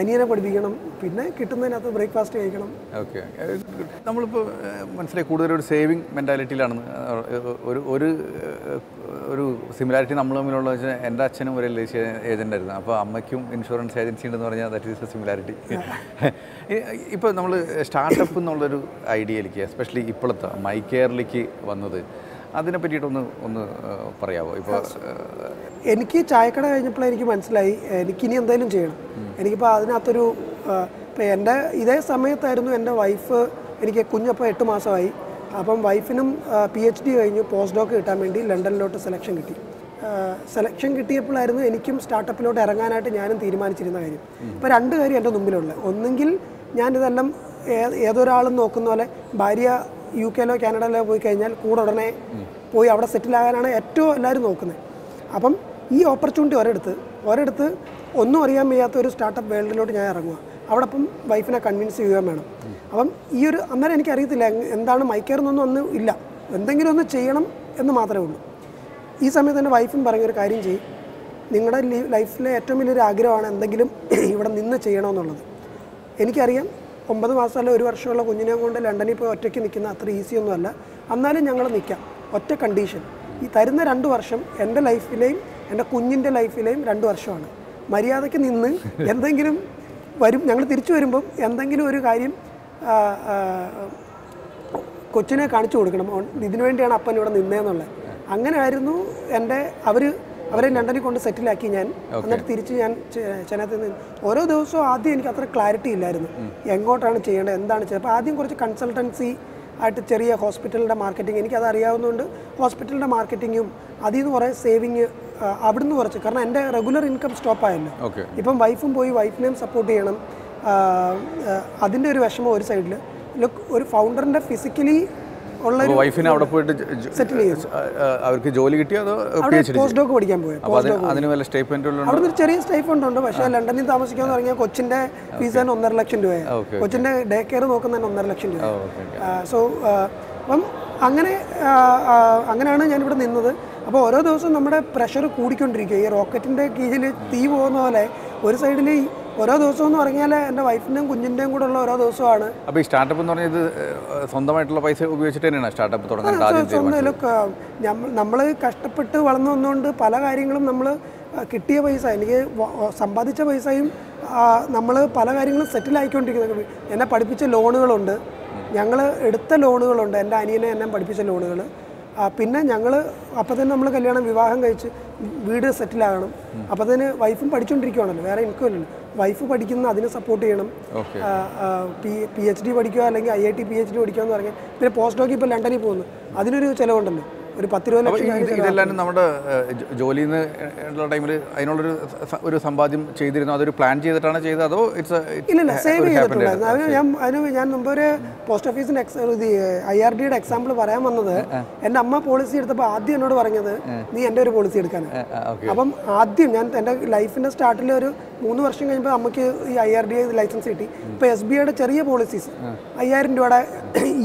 അനിയനെ പഠിപ്പിക്കണം, പിന്നെ കിട്ടുന്നതിനകത്ത് ബ്രേക്ക്ഫാസ്റ്റ് കഴിക്കണം. ഓക്കെ, നമ്മളിപ്പോൾ മനസ്സിലായി കൂടുതൽ ഒരു സേവിങ് മെൻറ്റാലിറ്റിയിലാണ്. ഒരു ഒരു ഒരു സിമിലാരിറ്റി നമ്മൾ തമ്മിലുള്ള വെച്ചാൽ എൻ്റെ അച്ഛനും ഒരു എൽ ഐ സി ഏജൻ്റ് ആയിരുന്നു. അപ്പോൾ അമ്മയ്ക്കും ഇൻഷുറൻസ് ഏജൻസി ഉണ്ടെന്ന് പറഞ്ഞാൽ ദാറ്റ് ഈസ് എ സിമിലാരിറ്റി. ഇപ്പോൾ നമ്മൾ സ്റ്റാർട്ടപ്പ് എന്നുള്ളൊരു ഐഡിയയിലേക്ക്, എസ്പെഷ്യലി ഇപ്പോഴത്തെ മൈ കെയറിലേക്ക് വന്നത്, I Uh, selection kitty apple I know any kim startup load Arangana to Yan and Thiriman Chirina. But under the end of the middle, Onangil, Yan is alum, Edoral Nokunola, Baria, U K, Canada, Vikanya, Kurone, Poi out of Setila and a two Larinokune. Upon E opportunity or at the or at the Onoria Mayatur startup well load in Aranga. Out upon wife and a convince you, madam. Upon your American carry the lang and then MyCare on the Illa. And then you on the Chayanum and the Matherwood. This time, my wife and Barangay Karinji, Ninga life lay atomilly agra and the Gilum, you would have been the Chayano. Any carrier, Ombamasala, River Shola, Union, and Danipo, or Tekinikina, three easy on Valla, Amna and Yanga Nika, or Tech condition. If I didn't run to Arsham, end the life film, and a Kunjin the life film, run to Arshon. Maria the Kinin, and then Gilim, Yanga Tirchurimbo, and then Gilurim, Cochina Kanchu, didn't went and up and on the Nanola. Anganu and Avery Nandani on the settle like in and that Tirichi and Chanathan. Although those are the Catholic clarity, Yangot and Chay and then I think consultancy at Cherry Hospital, the marketing, any other area hospital, the marketing, you Adin or a saving Abdun or Chakana and a regular income stop. Okay. If a wife and boy, wife name support Yanam Adinda Vashmo or side look, founder physically. Wife in out of it, certainly. Our Jolie, postdoc, Postdoc. Stipend on the Vashal, and then Thomas Young, Cochinde, Pisan on their election day. Cochinde, Daycare, Wokan on their election day. So, Angana Angana and another. About those number pressure could country, rocket in the Kijil, Tivo, or side. Or those on Orangella and a wife named Gunjin would allow those order. A big startup on the fundamental of I say, which is a startup. Look, number Castapatu, well known to Palagaringum, number Kitty by Sile, Sambadicha by Sile, number Palagaring settle icon together and a particular loan under Yangler, Editha loan and Daniel and a particular loan. Pinna, Yangler, upper than Namla Kalyan Vivahangach, Vida Settilanum, upper than a wife and Padichun Tricon, where in Kulan. Wife പഠിക്കുന്ന അതിനെ support ചെയ്യണം PhD പഠിക്കുക അല്ലെങ്കിൽ IIT PhD പഠിക്കുക എന്ന് പറഞ്ഞാൽ പിന്നെ post dock ഇപ്പോൾ ലണ്ടനിൽ പോകുന്നു അതിനൊരു ചിലവുണ്ടല്ലോ ഒരു പത്ത് ഇരുപത് ലക്ഷം ഇതെല്ലാം നമ്മുടെ ജോലിയിൽ നിന്നുള്ള ടൈമിൽ അതിനുള്ള ഒരു ഒരു സമ്പാദ്യം ചെയ്തിരുന്നു അതൊരു പ്ലാൻ ചെയ്തിട്ടാണ് ചെയ്തത് അതോ ഇറ്റ്സ് ഇല്ല സേവ് ചെയ്തിട്ടുണ്ട് ഞാൻ അതിന് ഞാൻ മുമ്പ് ഒരു പോസ്റ്റ് ഓഫീസിന്റെ ഐആർഡിയുടെ എക്സാമ്പിൾ പറയാൻ വന്നത് എൻ്റെ അമ്മ പോളിസി എടുത്തപ്പോൾ ആദ്യം എന്നോട് പറഞ്ഞത് നീ എൻ്റെ ഒരു പോളിസി എടുക്കാനാണ് അപ്പം ആദ്യം ഞാൻ എൻ്റെ ലൈഫിൻ്റെ സ്റ്റാർട്ടിൽ ഒരു മൂന്ന് വർഷം കഴിയുമ്പോൾ നമുക്ക് ഈ I R D I licence കിട്ടി ഇപ്പോൾ എസ് ബി ഐയുടെ ചെറിയ പോളിസീസ് അയ്യായിരം രൂപയുടെ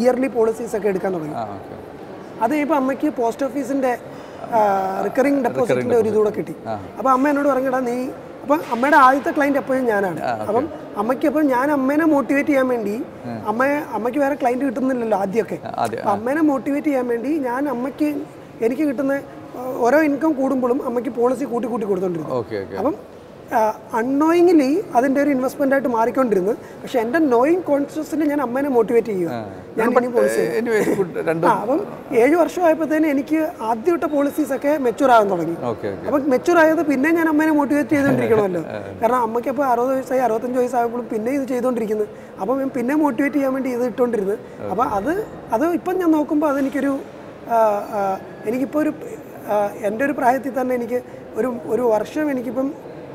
ഇയർലി പോളിസീസ് ഒക്കെ എടുക്കാൻ തുടങ്ങി അത് ഇപ്പോൾ അമ്മയ്ക്ക് പോസ്റ്റ് ഓഫീസിൻ്റെ റിക്കറിങ് ഡെപ്പോസിറ്റിൻ്റെ ഒരു ഇതുകൂടെ കിട്ടി അപ്പോൾ അമ്മ എന്നോട് പറഞ്ഞിടാ നീ അപ്പം അമ്മയുടെ ആദ്യത്തെ ക്ലൈൻറ്റ് എപ്പോഴും ഞാനാണ് അപ്പം അമ്മയ്ക്ക് എപ്പോഴും ഞാൻ അമ്മേനെ മോട്ടിവേറ്റ് ചെയ്യാൻ വേണ്ടി അമ്മയെ അമ്മയ്ക്ക് വേറെ ക്ലൈൻറ്റ് കിട്ടുന്നില്ലല്ലോ ആദ്യമൊക്കെ അപ്പം അമ്മേനെ മോട്ടിവേറ്റ് ചെയ്യാൻ വേണ്ടി ഞാൻ അമ്മയ്ക്ക് എനിക്ക് കിട്ടുന്ന ഓരോ ഇൻകം കൂടുമ്പോഴും അമ്മയ്ക്ക് പോളിസി കൂട്ടി കൂട്ടി കൊടുത്തോണ്ടിരുന്നു അപ്പം അൺനോയിങ്ങിലി അതിൻ്റെ ഒരു ഇൻവെസ്റ്റ്മെന്റ് ആയിട്ട് മാറിക്കൊണ്ടിരുന്നു പക്ഷെ എൻ്റെ നോയിങ് കോൺഷ്യസിൽ ഞാൻ അമ്മേനെ മോട്ടിവേറ്റ് ചെയ്യുക ഞാൻ പണി പോളിസി അപ്പം ഏഴ് വർഷമായപ്പോഴത്തേന് എനിക്ക് ആദ്യത്തെ പോളിസീസൊക്കെ മെച്ചൂർ ആകാൻ തുടങ്ങി അപ്പം മെച്ചൂർ ആയത് പിന്നെ ഞാൻ അമ്മേനെ മോട്ടിവേറ്റ് ചെയ്തുകൊണ്ടിരിക്കണമല്ലോ കാരണം അമ്മയ്ക്ക് അപ്പോൾ അറുപത് വയസ്സായി അറുപത്തഞ്ച് വയസ്സായപ്പോഴും പിന്നെ ഇത് ചെയ്തുകൊണ്ടിരിക്കുന്നു അപ്പം ഞാൻ പിന്നെ മോട്ടിവേറ്റ് ചെയ്യാൻ വേണ്ടി ഇത് ഇട്ടുകൊണ്ടിരുന്നു അപ്പം അത് അത് ഇപ്പം ഞാൻ നോക്കുമ്പോൾ അതെനിക്കൊരു എനിക്കിപ്പോൾ ഒരു എൻ്റെ ഒരു പ്രായത്തിൽ തന്നെ എനിക്ക് ഒരു ഒരു വർഷം എനിക്കിപ്പം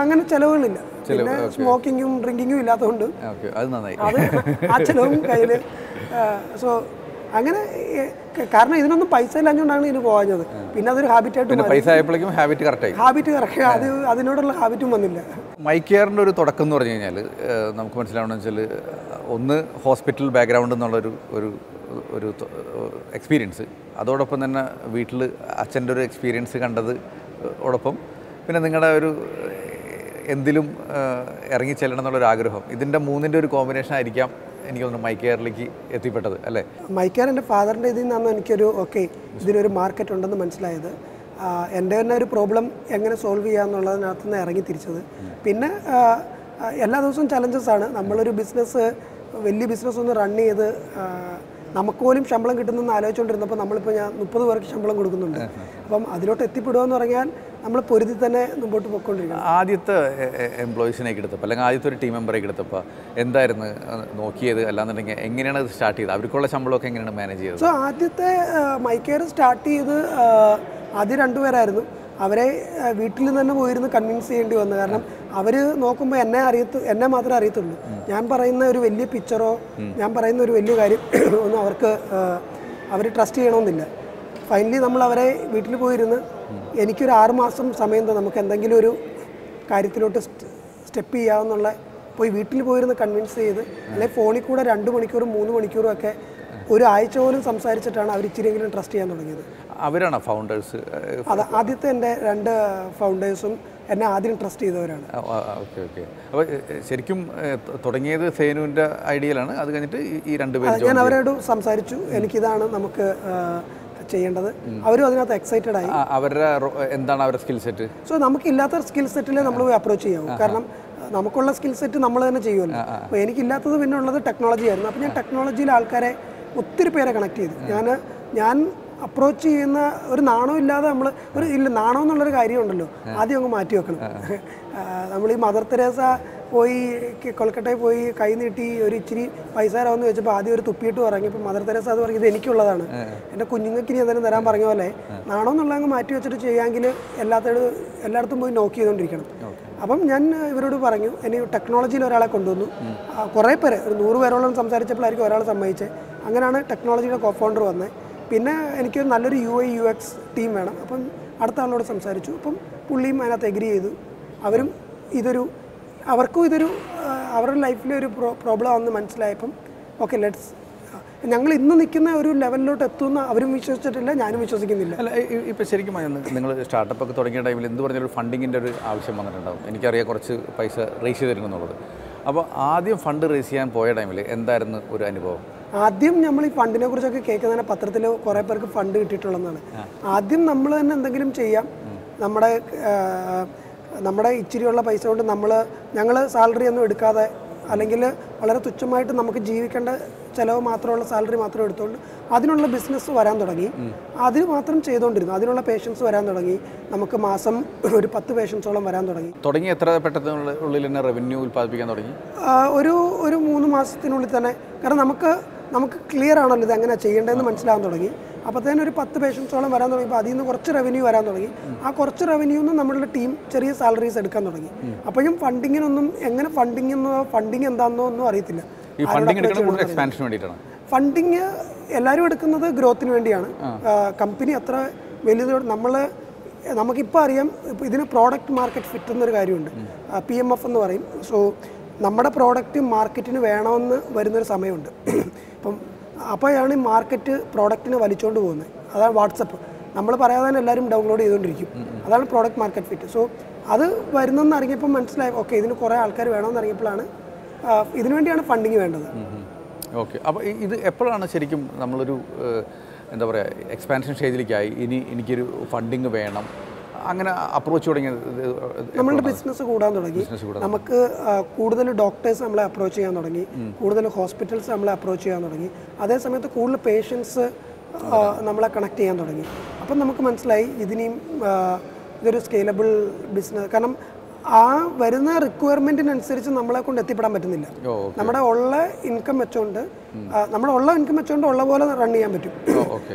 അങ്ങനെ ചെലവുകളില്ല പിന്നെ സ്മോക്കിങ്ങും ഡ്രിങ്കിങ്ങും ഇല്ലാത്തതുകൊണ്ട് ആ ചെലവും കയ്യിൽ സോ അങ്ങനെ കാരണം ഇതിനൊന്നും പൈസ ഇല്ലാഞ്ഞുകൊണ്ടാണ് ഇതിന് പോകാഞ്ഞത് പിന്നെ അതൊരു ഹാബിറ്റായിട്ട് ഹാബിറ്റ് കറക്റ്റ് അത് അതിനോടുള്ള ഹാബിറ്റും വന്നില്ല മൈക്കെയറിൻ്റെ ഒരു തുടക്കം എന്ന് പറഞ്ഞു കഴിഞ്ഞാൽ നമുക്ക് മനസ്സിലാവണമെന്ന് വെച്ചാൽ ഒന്ന് ഹോസ്പിറ്റൽ ബാക്ക്ഗ്രൗണ്ട് എന്നുള്ളൊരു ഒരു ഒരു എക്സ്പീരിയൻസ് അതോടൊപ്പം തന്നെ വീട്ടിൽ അച്ഛൻ്റെ ഒരു എക്സ്പീരിയൻസ് കണ്ടത് ഓടൊപ്പം പിന്നെ നിങ്ങളുടെ ഒരു എന്തിലും ഇറങ്ങിച്ചെല്ലണം എന്നുള്ളൊരു ആഗ്രഹം ഇതിൻ്റെ മൂന്നിൻ്റെ ഒരു കോമ്പിനേഷൻ ആയിരിക്കാം എനിക്ക് തോന്നുന്നു മൈക്കെയറിലേക്ക് എത്തിപ്പെട്ടത് അല്ലേ? മൈക്കെയർ എൻ്റെ ഫാദറിൻ്റെ ഇതിൽ നിന്നാണ് എനിക്കൊരു ഓക്കെ ഇതിനൊരു മാർക്കറ്റ് ഉണ്ടെന്ന് മനസ്സിലായത്. എൻ്റെ തന്നെ ഒരു പ്രോബ്ലം എങ്ങനെ സോൾവ് ചെയ്യാമെന്നുള്ളതിനകത്ത് നിന്ന് ഇറങ്ങി തിരിച്ചത്. പിന്നെ എല്ലാ ദിവസവും ചലഞ്ചസാണ്. നമ്മളൊരു ബിസിനസ് വലിയ ബിസിനസ് ഒന്ന് റൺ ചെയ്ത് നമുക്ക് പോലും ശമ്പളം കിട്ടുന്നെന്ന് ആലോചിച്ചുകൊണ്ടിരുന്നപ്പോൾ നമ്മളിപ്പോൾ ഞാൻ മുപ്പത് പേർക്ക് ശമ്പളം കൊടുക്കുന്നുണ്ട്. അപ്പം അതിലോട്ട് എത്തിപ്പെടുക എന്ന് പറഞ്ഞാൽ നമ്മൾ പൊരുതി തന്നെ മുമ്പോട്ട് പോയിക്കൊണ്ടിരിക്കുക. ആദ്യത്തെ എംപ്ലോയീസിനേക്ക് എടുത്തപ്പോൾ അല്ലെങ്കിൽ ആദ്യത്തെ ഒരു ടീം മെമ്പറേക്ക് എടുത്തപ്പോൾ എന്തായിരുന്നു നോക്കിയത്, അല്ലാന്നുണ്ടെങ്കിൽ എങ്ങനെയാണ് ഇത് സ്റ്റാർട്ട് ചെയ്തത്, അവർക്കുള്ള ശമ്പളമൊക്കെ എങ്ങനെയാണ് മാനേജ് ചെയ്തത്? സോ ആദ്യത്തെ മൈക്കെയർ സ്റ്റാർട്ട് ചെയ്ത് ആദ്യം രണ്ടുപേരായിരുന്നു. അവരെ വീട്ടിൽ തന്നെ പോയിരുന്ന് കൺവിൻസ് ചെയ്യേണ്ടി വന്നു. കാരണം അവർ നോക്കുമ്പോൾ എന്നെ അറിയത്തു എന്നെ മാത്രമേ അറിയത്തുള്ളൂ. ഞാൻ പറയുന്ന ഒരു വലിയ പിക്ചറോ ഞാൻ പറയുന്ന ഒരു വലിയ കാര്യം ഒന്നും അവർക്ക് അവർ ട്രസ്റ്റ് ചെയ്യണമെന്നില്ല. ഫൈനലി നമ്മൾ അവരെ വീട്ടിൽ പോയിരുന്ന് എനിക്കൊരു ആറുമാസം സമയം തന്നെ നമുക്ക് എന്തെങ്കിലും ഒരു കാര്യത്തിലോട്ട് സ്റ്റെപ്പ് ചെയ്യാമെന്നുള്ള പോയി വീട്ടിൽ പോയിരുന്ന് കൺവിൻസ് ചെയ്ത്, അല്ലെങ്കിൽ ഫോണിൽ കൂടെ രണ്ട് മണിക്കൂറും മൂന്ന് മണിക്കൂറും ഒക്കെ ഒരാഴ്ച പോലും സംസാരിച്ചിട്ടാണ് അവർ ഇച്ചിരിയെങ്കിലും ട്രസ്റ്റ് ചെയ്യാൻ തുടങ്ങിയത്. അവരാണ് ഫൗണ്ടേഴ്സ്. അത് ആദ്യത്തെ എൻ്റെ രണ്ട് ഫൗണ്ടേഴ്സും എന്നെ ആദ്യം ട്രസ്റ്റ് ചെയ്തവരാണ്. ഓക്കെ ഓക്കെ അപ്പോൾ ശരിക്കും തുടങ്ങിയത് സേനുവിൻ്റെ ഐഡിയയിലാണ്. അത് കഴിഞ്ഞിട്ട് ഈ രണ്ട് പേര് ഞാൻ അവരോട് സംസാരിച്ചു, എനിക്കിതാണ് നമുക്ക് ചെയ്യേണ്ടത്. അവരും അതിനകത്ത് എക്സൈറ്റഡ് ആയി. അവരുടെ എന്താണ് അവരുടെ സ്കിൽ സെറ്റ്? സോ നമുക്കില്ലാത്ത സ്കിൽ സെറ്റിൽ നമ്മൾ പോയി അപ്രോച്ച് ചെയ്യാവും. കാരണം നമുക്കുള്ള സ്കിൽ സെറ്റ് നമ്മൾ തന്നെ ചെയ്യുമല്ലോ. അപ്പോൾ എനിക്കില്ലാത്തത് പിന്നെ ഉള്ളത് ടെക്നോളജി ആയിരുന്നു. അപ്പോൾ ഞാൻ ടെക്നോളജിയിൽ ആൾക്കാരെ ഒത്തിരി പേരെ കണക്ട് ചെയ്തു. ഞാൻ ഞാൻ അപ്രോച്ച് ചെയ്യുന്ന ഒരു നാണവും ഇല്ലാതെ നമ്മൾ ഒരു ഇല്ല നാണം എന്നുള്ളൊരു കാര്യമുണ്ടല്ലോ, ആദ്യം അങ്ങ് മാറ്റി വെക്കണം. നമ്മൾ ഈ മദർ തെരേസ പോയി കൊൽക്കട്ടയിൽ പോയി കൈ നീട്ടി ഒരു ഇച്ചിരി പൈസരാവെന്ന് വെച്ചപ്പോൾ ആദ്യം ഒരു തുപ്പിയിട്ട് പറഞ്ഞു. ഇപ്പോൾ മദർ തെരേസ അത് പറഞ്ഞത് എനിക്കുള്ളതാണ്, എൻ്റെ കുഞ്ഞുങ്ങൾക്ക് ഇനി എന്തായാലും തരാൻ പറഞ്ഞ പോലെ നാണം എന്നുള്ള അങ്ങ് മാറ്റി വെച്ചിട്ട് ചെയ്യാമെങ്കിൽ എല്ലാത്തിടും എല്ലായിടത്തും പോയി നോക്കി ചെയ്തുകൊണ്ടിരിക്കണം. അപ്പം ഞാൻ ഇവരോട് പറഞ്ഞു, ഇനി ടെക്നോളജിയിൽ ഒരാളെ കൊണ്ടുവന്നു. കുറേ പേര് ഒരു നൂറ് പേരോളം സംസാരിച്ചപ്പോഴായിരിക്കും ഒരാൾ സമ്മതിച്ചത്. അങ്ങനെയാണ് ടെക്നോളജിയുടെ കോ ഫൗണ്ടർ വന്നത്. പിന്നെ എനിക്കൊരു നല്ലൊരു U I U X team വേണം. അപ്പം അടുത്ത ആളോട് സംസാരിച്ചു. അപ്പം പുള്ളിയും അതിനകത്ത് എഗ്രി ചെയ്തു. അവരും ഇതൊരു അവർക്കും ഇതൊരു അവരുടെ ലൈഫിലെ ഒരു പ്രോ പ്രോബ്ലം ആണെന്ന് മനസ്സിലായപ്പം ഓക്കെ ലെറ്റ്സ് ഞങ്ങൾ ഇന്ന് നിൽക്കുന്ന ഒരു ലെവലിലോട്ട് എത്തുമെന്ന് അവരും വിശ്വസിച്ചിട്ടില്ല, ഞാനും വിശ്വസിക്കുന്നില്ല. അല്ല, ഇപ്പോൾ ശരിക്കും നിങ്ങൾ സ്റ്റാർട്ടപ്പ് ഒക്കെ തുടങ്ങിയ ടൈമിൽ എന്ത് പറഞ്ഞാൽ ഒരു ഫണ്ടിങ്ങിൻ്റെ ഒരു ആവശ്യം വന്നിട്ടുണ്ടാകും. എനിക്കറിയാം കുറച്ച് പൈസ റേസ് ചെയ്ത് തരുമെന്നുള്ളത്. അപ്പോൾ ആദ്യം ഫണ്ട് റേസ് ചെയ്യാൻ പോയ ടൈമിൽ എന്തായിരുന്നു ഒരു അനുഭവം? ആദ്യം നമ്മൾ ഈ ഫണ്ടിനെ കുറിച്ചൊക്കെ കേൾക്കുന്നതിന് പത്രത്തിൽ കുറേ പേർക്ക് ഫണ്ട് കിട്ടിയിട്ടുള്ളതാണ്. ആദ്യം നമ്മൾ തന്നെ എന്തെങ്കിലും ചെയ്യാം, നമ്മുടെ നമ്മുടെ ഇച്ചിരിയുള്ള പൈസ കൊണ്ട് നമ്മൾ ഞങ്ങൾ സാലറി ഒന്നും എടുക്കാതെ അല്ലെങ്കിൽ വളരെ തുച്ഛമായിട്ട് നമുക്ക് ജീവിക്കേണ്ട ചിലവ് മാത്രമുള്ള സാലറി മാത്രം എടുത്തുകൊണ്ട് അതിനുള്ള ബിസിനസ് വരാൻ തുടങ്ങി. അതിന് മാത്രം ചെയ്തുകൊണ്ടിരുന്നു. അതിനുള്ള പേഷ്യൻസ് വരാൻ തുടങ്ങി. നമുക്ക് മാസം ഒരു പത്ത് പേഷ്യൻസോളം വരാൻ തുടങ്ങി. തുടങ്ങി എത്ര പെട്ടെന്ന് ഉള്ളിൽ തന്നെ റവന്യൂ ഉൽപ്പാദിപ്പിക്കാൻ തുടങ്ങി? ഒരു ഒരു മൂന്ന് മാസത്തിനുള്ളിൽ തന്നെ. കാരണം നമുക്ക് നമുക്ക് ക്ലിയർ ആണല്ലോ ഇത് എങ്ങനെയാണ് ചെയ്യേണ്ടതെന്ന് മനസ്സിലാകാൻ തുടങ്ങി. അപ്പോഴത്തേനും ഒരു പത്ത് പേഷ്യൻസോളം വരാൻ തുടങ്ങിയപ്പോൾ അതിൽ നിന്ന് കുറച്ച് റവന്യൂ വരാൻ തുടങ്ങി. ആ കുറച്ച് റവന്യൂ നിന്ന് നമ്മളുടെ ടീം ചെറിയ സാലറീസ് എടുക്കാൻ തുടങ്ങി. അപ്പോഴും ഫണ്ടിങ്ങിനൊന്നും എങ്ങനെ ഫണ്ടിങ് എന്നോ ഫണ്ടിങ് എന്താണെന്നോ ഒന്നും അറിയത്തില്ല. ഫണ്ടിങ് എല്ലാവരും എടുക്കുന്നത് ഗ്രോത്തിന് വേണ്ടിയാണ്. കമ്പനി അത്ര വലുതോട് നമ്മൾ നമുക്കിപ്പോൾ അറിയാം ഇതിന് പ്രോഡക്റ്റ് മാർക്കറ്റ് ഫിറ്റ് എന്നൊരു കാര്യമുണ്ട്, പി എം എഫ് എന്ന് പറയും. സോ നമ്മുടെ പ്രോഡക്റ്റ് മാർക്കറ്റിന് വേണമെന്ന് വരുന്നൊരു സമയമുണ്ട്. അപ്പം അപ്പോഴാണ് ഈ മാർക്കറ്റ് പ്രോഡക്റ്റിനെ വലിച്ചുകൊണ്ട് പോകുന്നത്. അതാണ് വാട്സപ്പ് നമ്മൾ പറയാതെ തന്നെ എല്ലാവരും ഡൗൺലോഡ് ചെയ്തുകൊണ്ടിരിക്കും. അതാണ് പ്രോഡക്റ്റ് മാർക്കറ്റ് ഫിറ്റ്. സോ അത് വരുന്നെന്ന് അറിഞ്ഞപ്പോൾ മനസ്സിലായി ഓക്കെ ഇതിന് കുറേ ആൾക്കാർ വേണമെന്ന് അറിഞ്ഞപ്പോഴാണ് ഇതിനു വേണ്ടിയാണ് ഫണ്ടിങ് വേണ്ടത്. ഓക്കെ അപ്പോൾ ഇത് എപ്പോഴാണ് ശരിക്കും നമ്മളൊരു എന്താ പറയുക എക്സ്പാൻഷൻ സ്റ്റേജിലേക്കായി ഇനി എനിക്കൊരു ഫണ്ടിങ് വേണം അങ്ങനെ അപ്രോച്ച് തുടങ്ങിയത്? നമ്മളുടെ ബിസിനസ് കൂടാൻ തുടങ്ങി. നമുക്ക് കൂടുതൽ ഡോക്ടേഴ്സ് നമ്മളെ അപ്രോച്ച് ചെയ്യാൻ തുടങ്ങി, കൂടുതൽ ഹോസ്പിറ്റൽസ് നമ്മളെ അപ്രോച്ച് ചെയ്യാൻ തുടങ്ങി. അതേ സമയത്ത് കൂടുതൽ പേഷ്യൻസ് നമ്മളെ കണക്ട് ചെയ്യാൻ തുടങ്ങി. അപ്പം നമുക്ക് മനസ്സിലായി ഇതിനെയും ഇതൊരു സ്കെയിലബിൾ ബിസിനസ്. കാരണം ആ വരുന്ന റിക്വയർമെൻറ്റിനനുസരിച്ച് നമ്മളെ കൊണ്ട് എത്തിപ്പെടാൻ പറ്റുന്നില്ല. നമ്മുടെ ഉള്ള ഇൻകം വെച്ചുകൊണ്ട് നമ്മുടെ ഉള്ള ഇൻകം വെച്ചുകൊണ്ട് ഉള്ള പോലെ റൺ ചെയ്യാൻ പറ്റും.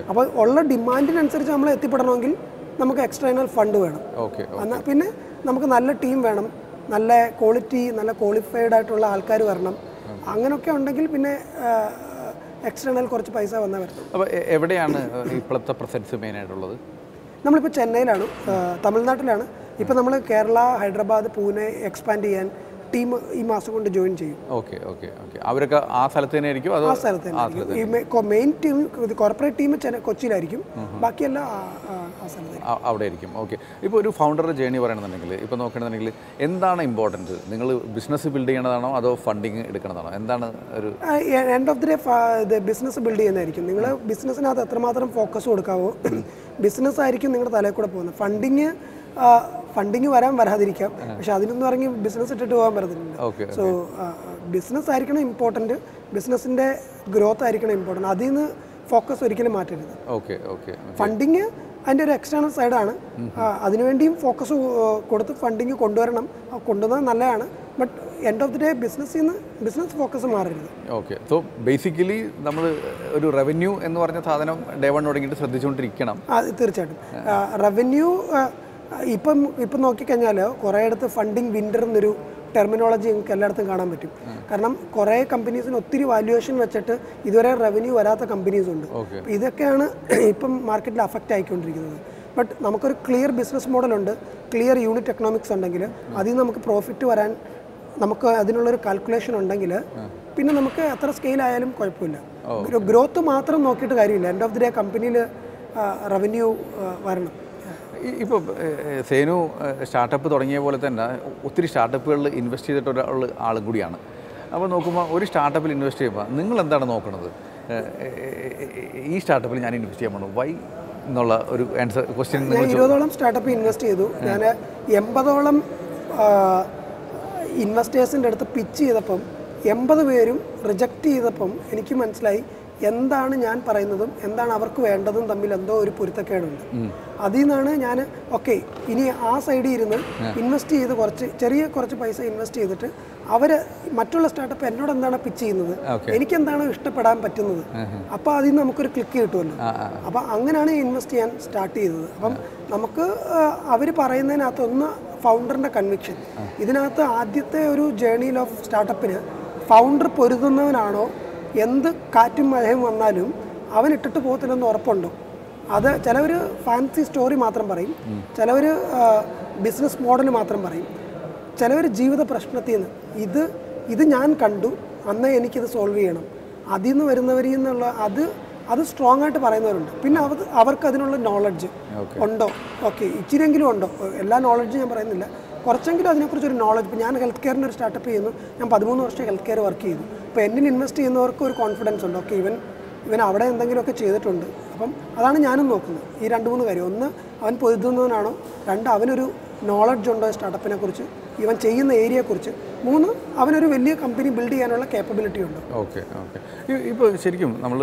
അപ്പോൾ ഉള്ള ഡിമാൻഡിനനുസരിച്ച് നമ്മൾ എത്തിപ്പെടണമെങ്കിൽ നമുക്ക് എക്സ്റ്റേണൽ ഫണ്ട് വേണം. എന്നാൽ പിന്നെ നമുക്ക് നല്ല ടീം വേണം, നല്ല ക്വാളിറ്റി നല്ല ക്വാളിഫൈഡ് ആയിട്ടുള്ള ആൾക്കാർ വരണം. അങ്ങനെയൊക്കെ ഉണ്ടെങ്കിൽ പിന്നെ എക്സ്റ്റേണൽ കുറച്ച് പൈസ വന്നാൽ വരണം. അപ്പോൾ എവിടെയാണ് ഇപ്പോഴത്തെ പ്രസൻസ് മെയിനായിട്ടുള്ളത്? നമ്മളിപ്പോൾ ചെന്നൈയിലാണ്, തമിഴ്നാട്ടിലാണ്. ഇപ്പോൾ നമ്മൾ കേരള, ഹൈദരാബാദ്, പൂനെ എക്സ്പാൻഡ് ചെയ്യാൻ team ee maasam kondu join cheyum. Okay, okay, okay. Avarakku aa salathene irikku adu aa salathene. Ee main team corporate team Kochil irikkum. Baaki ella aa salathene. Avade irikkum. Okay. Ipo oru founder journey parayanundengil ipo nokkanundengil endana important? Ningal business build cheyanadano ado funding edukkanadano? Endana oru end of the day the business build cheyanadirikum. Ningal business nathu athramatram focus kodukavo. Business irikkum ningal thalaye kodu povunu. Funding Uh, funding you are a Marhadirika, Shadin business at okay. So, uh, business I reckon important, business in the growth I reckon important. Adin focus originally matter. Okay, okay. Funding and your external side Anna, Adinvendim focus Kodatu funding you Kondoranam, Kondana Nalana, but end of the day business in business focus matter. Okay, so basically, revenue and they were not into Sadichun revenue. Uh, ഇപ്പം ഇപ്പോ നോക്കി കഴിഞ്ഞാൽ കുറേയടത്തെ funding winter എന്നൊരു terminology നമുക്ക് എല്ലായിടത്തും കാണാൻ പറ്റും. കാരണം കുറേ കമ്പനീസിന് ഒത്തിരി വാല്യൂവേഷൻ വെച്ചിട്ട് ഇതുവരെ റവന്യൂ വരാത്ത കമ്പനീസ് ഉണ്ട്. ഇതൊക്കെയാണ് ഇപ്പം മാർക്കറ്റിൽ അഫക്റ്റ് ആയിക്കൊണ്ടിരിക്കുന്നത്. ബട്ട് നമുക്കൊരു ക്ലിയർ ബിസിനസ് മോഡൽ ഉണ്ട്, ക്ലിയർ യൂണിറ്റ് എക്കണോമിക്സ് ഉണ്ടെങ്കിൽ അതിൽ നമുക്ക് പ്രോഫിറ്റ് വരാൻ നമുക്ക് അതിനുള്ള ഒരു കാൽക്കുലേഷൻ ഉണ്ടെങ്കിൽ പിന്നെ നമുക്ക് അത്ര സ്കെയിൽ ആയാലും കുഴപ്പമില്ല. ഗ്രോത്ത് മാത്രം നോക്കിയിട്ട് കാര്യമില്ല. എൻഡ് ഓഫ് ദി ഡേ കമ്പനിയിൽ റവന്യൂ വരണം. If uh, say no uh, startup or any other than that, startup will invest in that or all good. I mean, startup will invest in. You startup will invest in. Why? No, one answer question. No, startup invest in. I mean, investors in that pitch that pump. Reject that pump. Any comments like? എന്താണ് ഞാൻ പറയുന്നതും എന്താണ് അവർക്ക് വേണ്ടതും തമ്മിൽ എന്തോ ഒരു പൊരുത്തക്കേടുണ്ട്. അതിനാണ് ഞാൻ ഓക്കേ ഇനി ആ സൈഡിൽ ഇരുന്ന് ഇൻവെസ്റ്റ് ചെയ്ത് കുറച്ച് ചെറിയ കുറച്ച് പൈസ ഇൻവെസ്റ്റ് ചെയ്തിട്ട് അവർ മറ്റുള്ള സ്റ്റാർട്ടപ്പ് എന്നോട് എന്താണ് പിച്ച് ചെയ്യുന്നത്, എനിക്ക് എന്താണ് ഇഷ്ടപ്പെടാൻ പറ്റുന്നത്, അപ്പോൾ അതിന് നമുക്കൊരു ക്ലിക്ക് കിട്ടുമല്ലോ. അപ്പോൾ അങ്ങനെയാണ് ഇൻവെസ്റ്റ് ചെയ്യാൻ സ്റ്റാർട്ട് ചെയ്തത്. അപ്പം നമുക്ക് അവർ പറയുന്നതിനകത്തൊന്ന് ഫൗണ്ടറിൻ്റെ കൺവിക്ഷൻ. ഇതിനകത്ത് ആദ്യത്തെ ഒരു ജേർണിയിൽ ഓഫ് സ്റ്റാർട്ടപ്പിന് ഫൗണ്ടർ പൊരുതുന്നവനാണോ എന്ത് കാറ്റും മഴയും വന്നാലും അവൻ ഇട്ടിട്ട് പോകത്തില്ലെന്ന് ഉറപ്പുണ്ടോ? അത് ചിലവർ ഫാൻസി സ്റ്റോറി മാത്രം പറയും, ചിലവർ ബിസിനസ് മോഡൽ മാത്രം പറയും, ചിലവർ ജീവിത പ്രശ്നത്തിൽ നിന്ന് ഇത് ഇത് ഞാൻ കണ്ടു അന്നേ എനിക്കിത് സോൾവ് ചെയ്യണം അതിൽ നിന്ന് വരുന്നവരിൽ നിന്നുള്ള അത് അത് സ്ട്രോങ് ആയിട്ട് പറയുന്നവരുണ്ട്. പിന്നെ അവർ അവർക്ക് അതിനുള്ള നോളജ് ഉണ്ടോ? ഓക്കെ ഇച്ചിരിയെങ്കിലും ഉണ്ടോ? എല്ലാ നോളജും ഞാൻ പറയുന്നില്ല, കുറച്ചെങ്കിലും അതിനെക്കുറിച്ചൊരു നോളജ്. ഇപ്പോൾ ഞാൻ ഹെൽത്ത് കെയറിൻ്റെ ഒരു സ്റ്റാർട്ടപ്പ് ചെയ്യുന്നു, ഞാൻ പതിമൂന്ന് വർഷം ഹെൽത്ത് കെയർ വർക്ക് ചെയ്തു. അപ്പോൾ എന്നിൽ ഇൻവെസ്റ്റ് ചെയ്യുന്നവർക്ക് ഒരു കോൺഫിഡൻസ് ഉണ്ട്, ഓക്കെ ഇവൻ ഇവൻ അവിടെ എന്തെങ്കിലുമൊക്കെ ചെയ്തിട്ടുണ്ട്. അപ്പം അതാണ് ഞാനും നോക്കുന്നത്, ഈ രണ്ട് മൂന്ന് കാര്യം. ഒന്ന് അവൻ പൊരുതുന്നവനാണോ, രണ്ട് അവനൊരു നോളജ് ഉണ്ടോ സ്റ്റാർട്ടപ്പിനെ കുറിച്ച്, ഇവൻ ചെയ്യുന്ന ഏരിയയെക്കുറിച്ച്, മൂന്ന് അവനൊരു വലിയ കമ്പനി ബിൽഡ് ചെയ്യാനുള്ള കേപ്പബിലിറ്റി ഉണ്ട്. Okay okay. ഇപ്പോൾ ശരിക്കും നമ്മൾ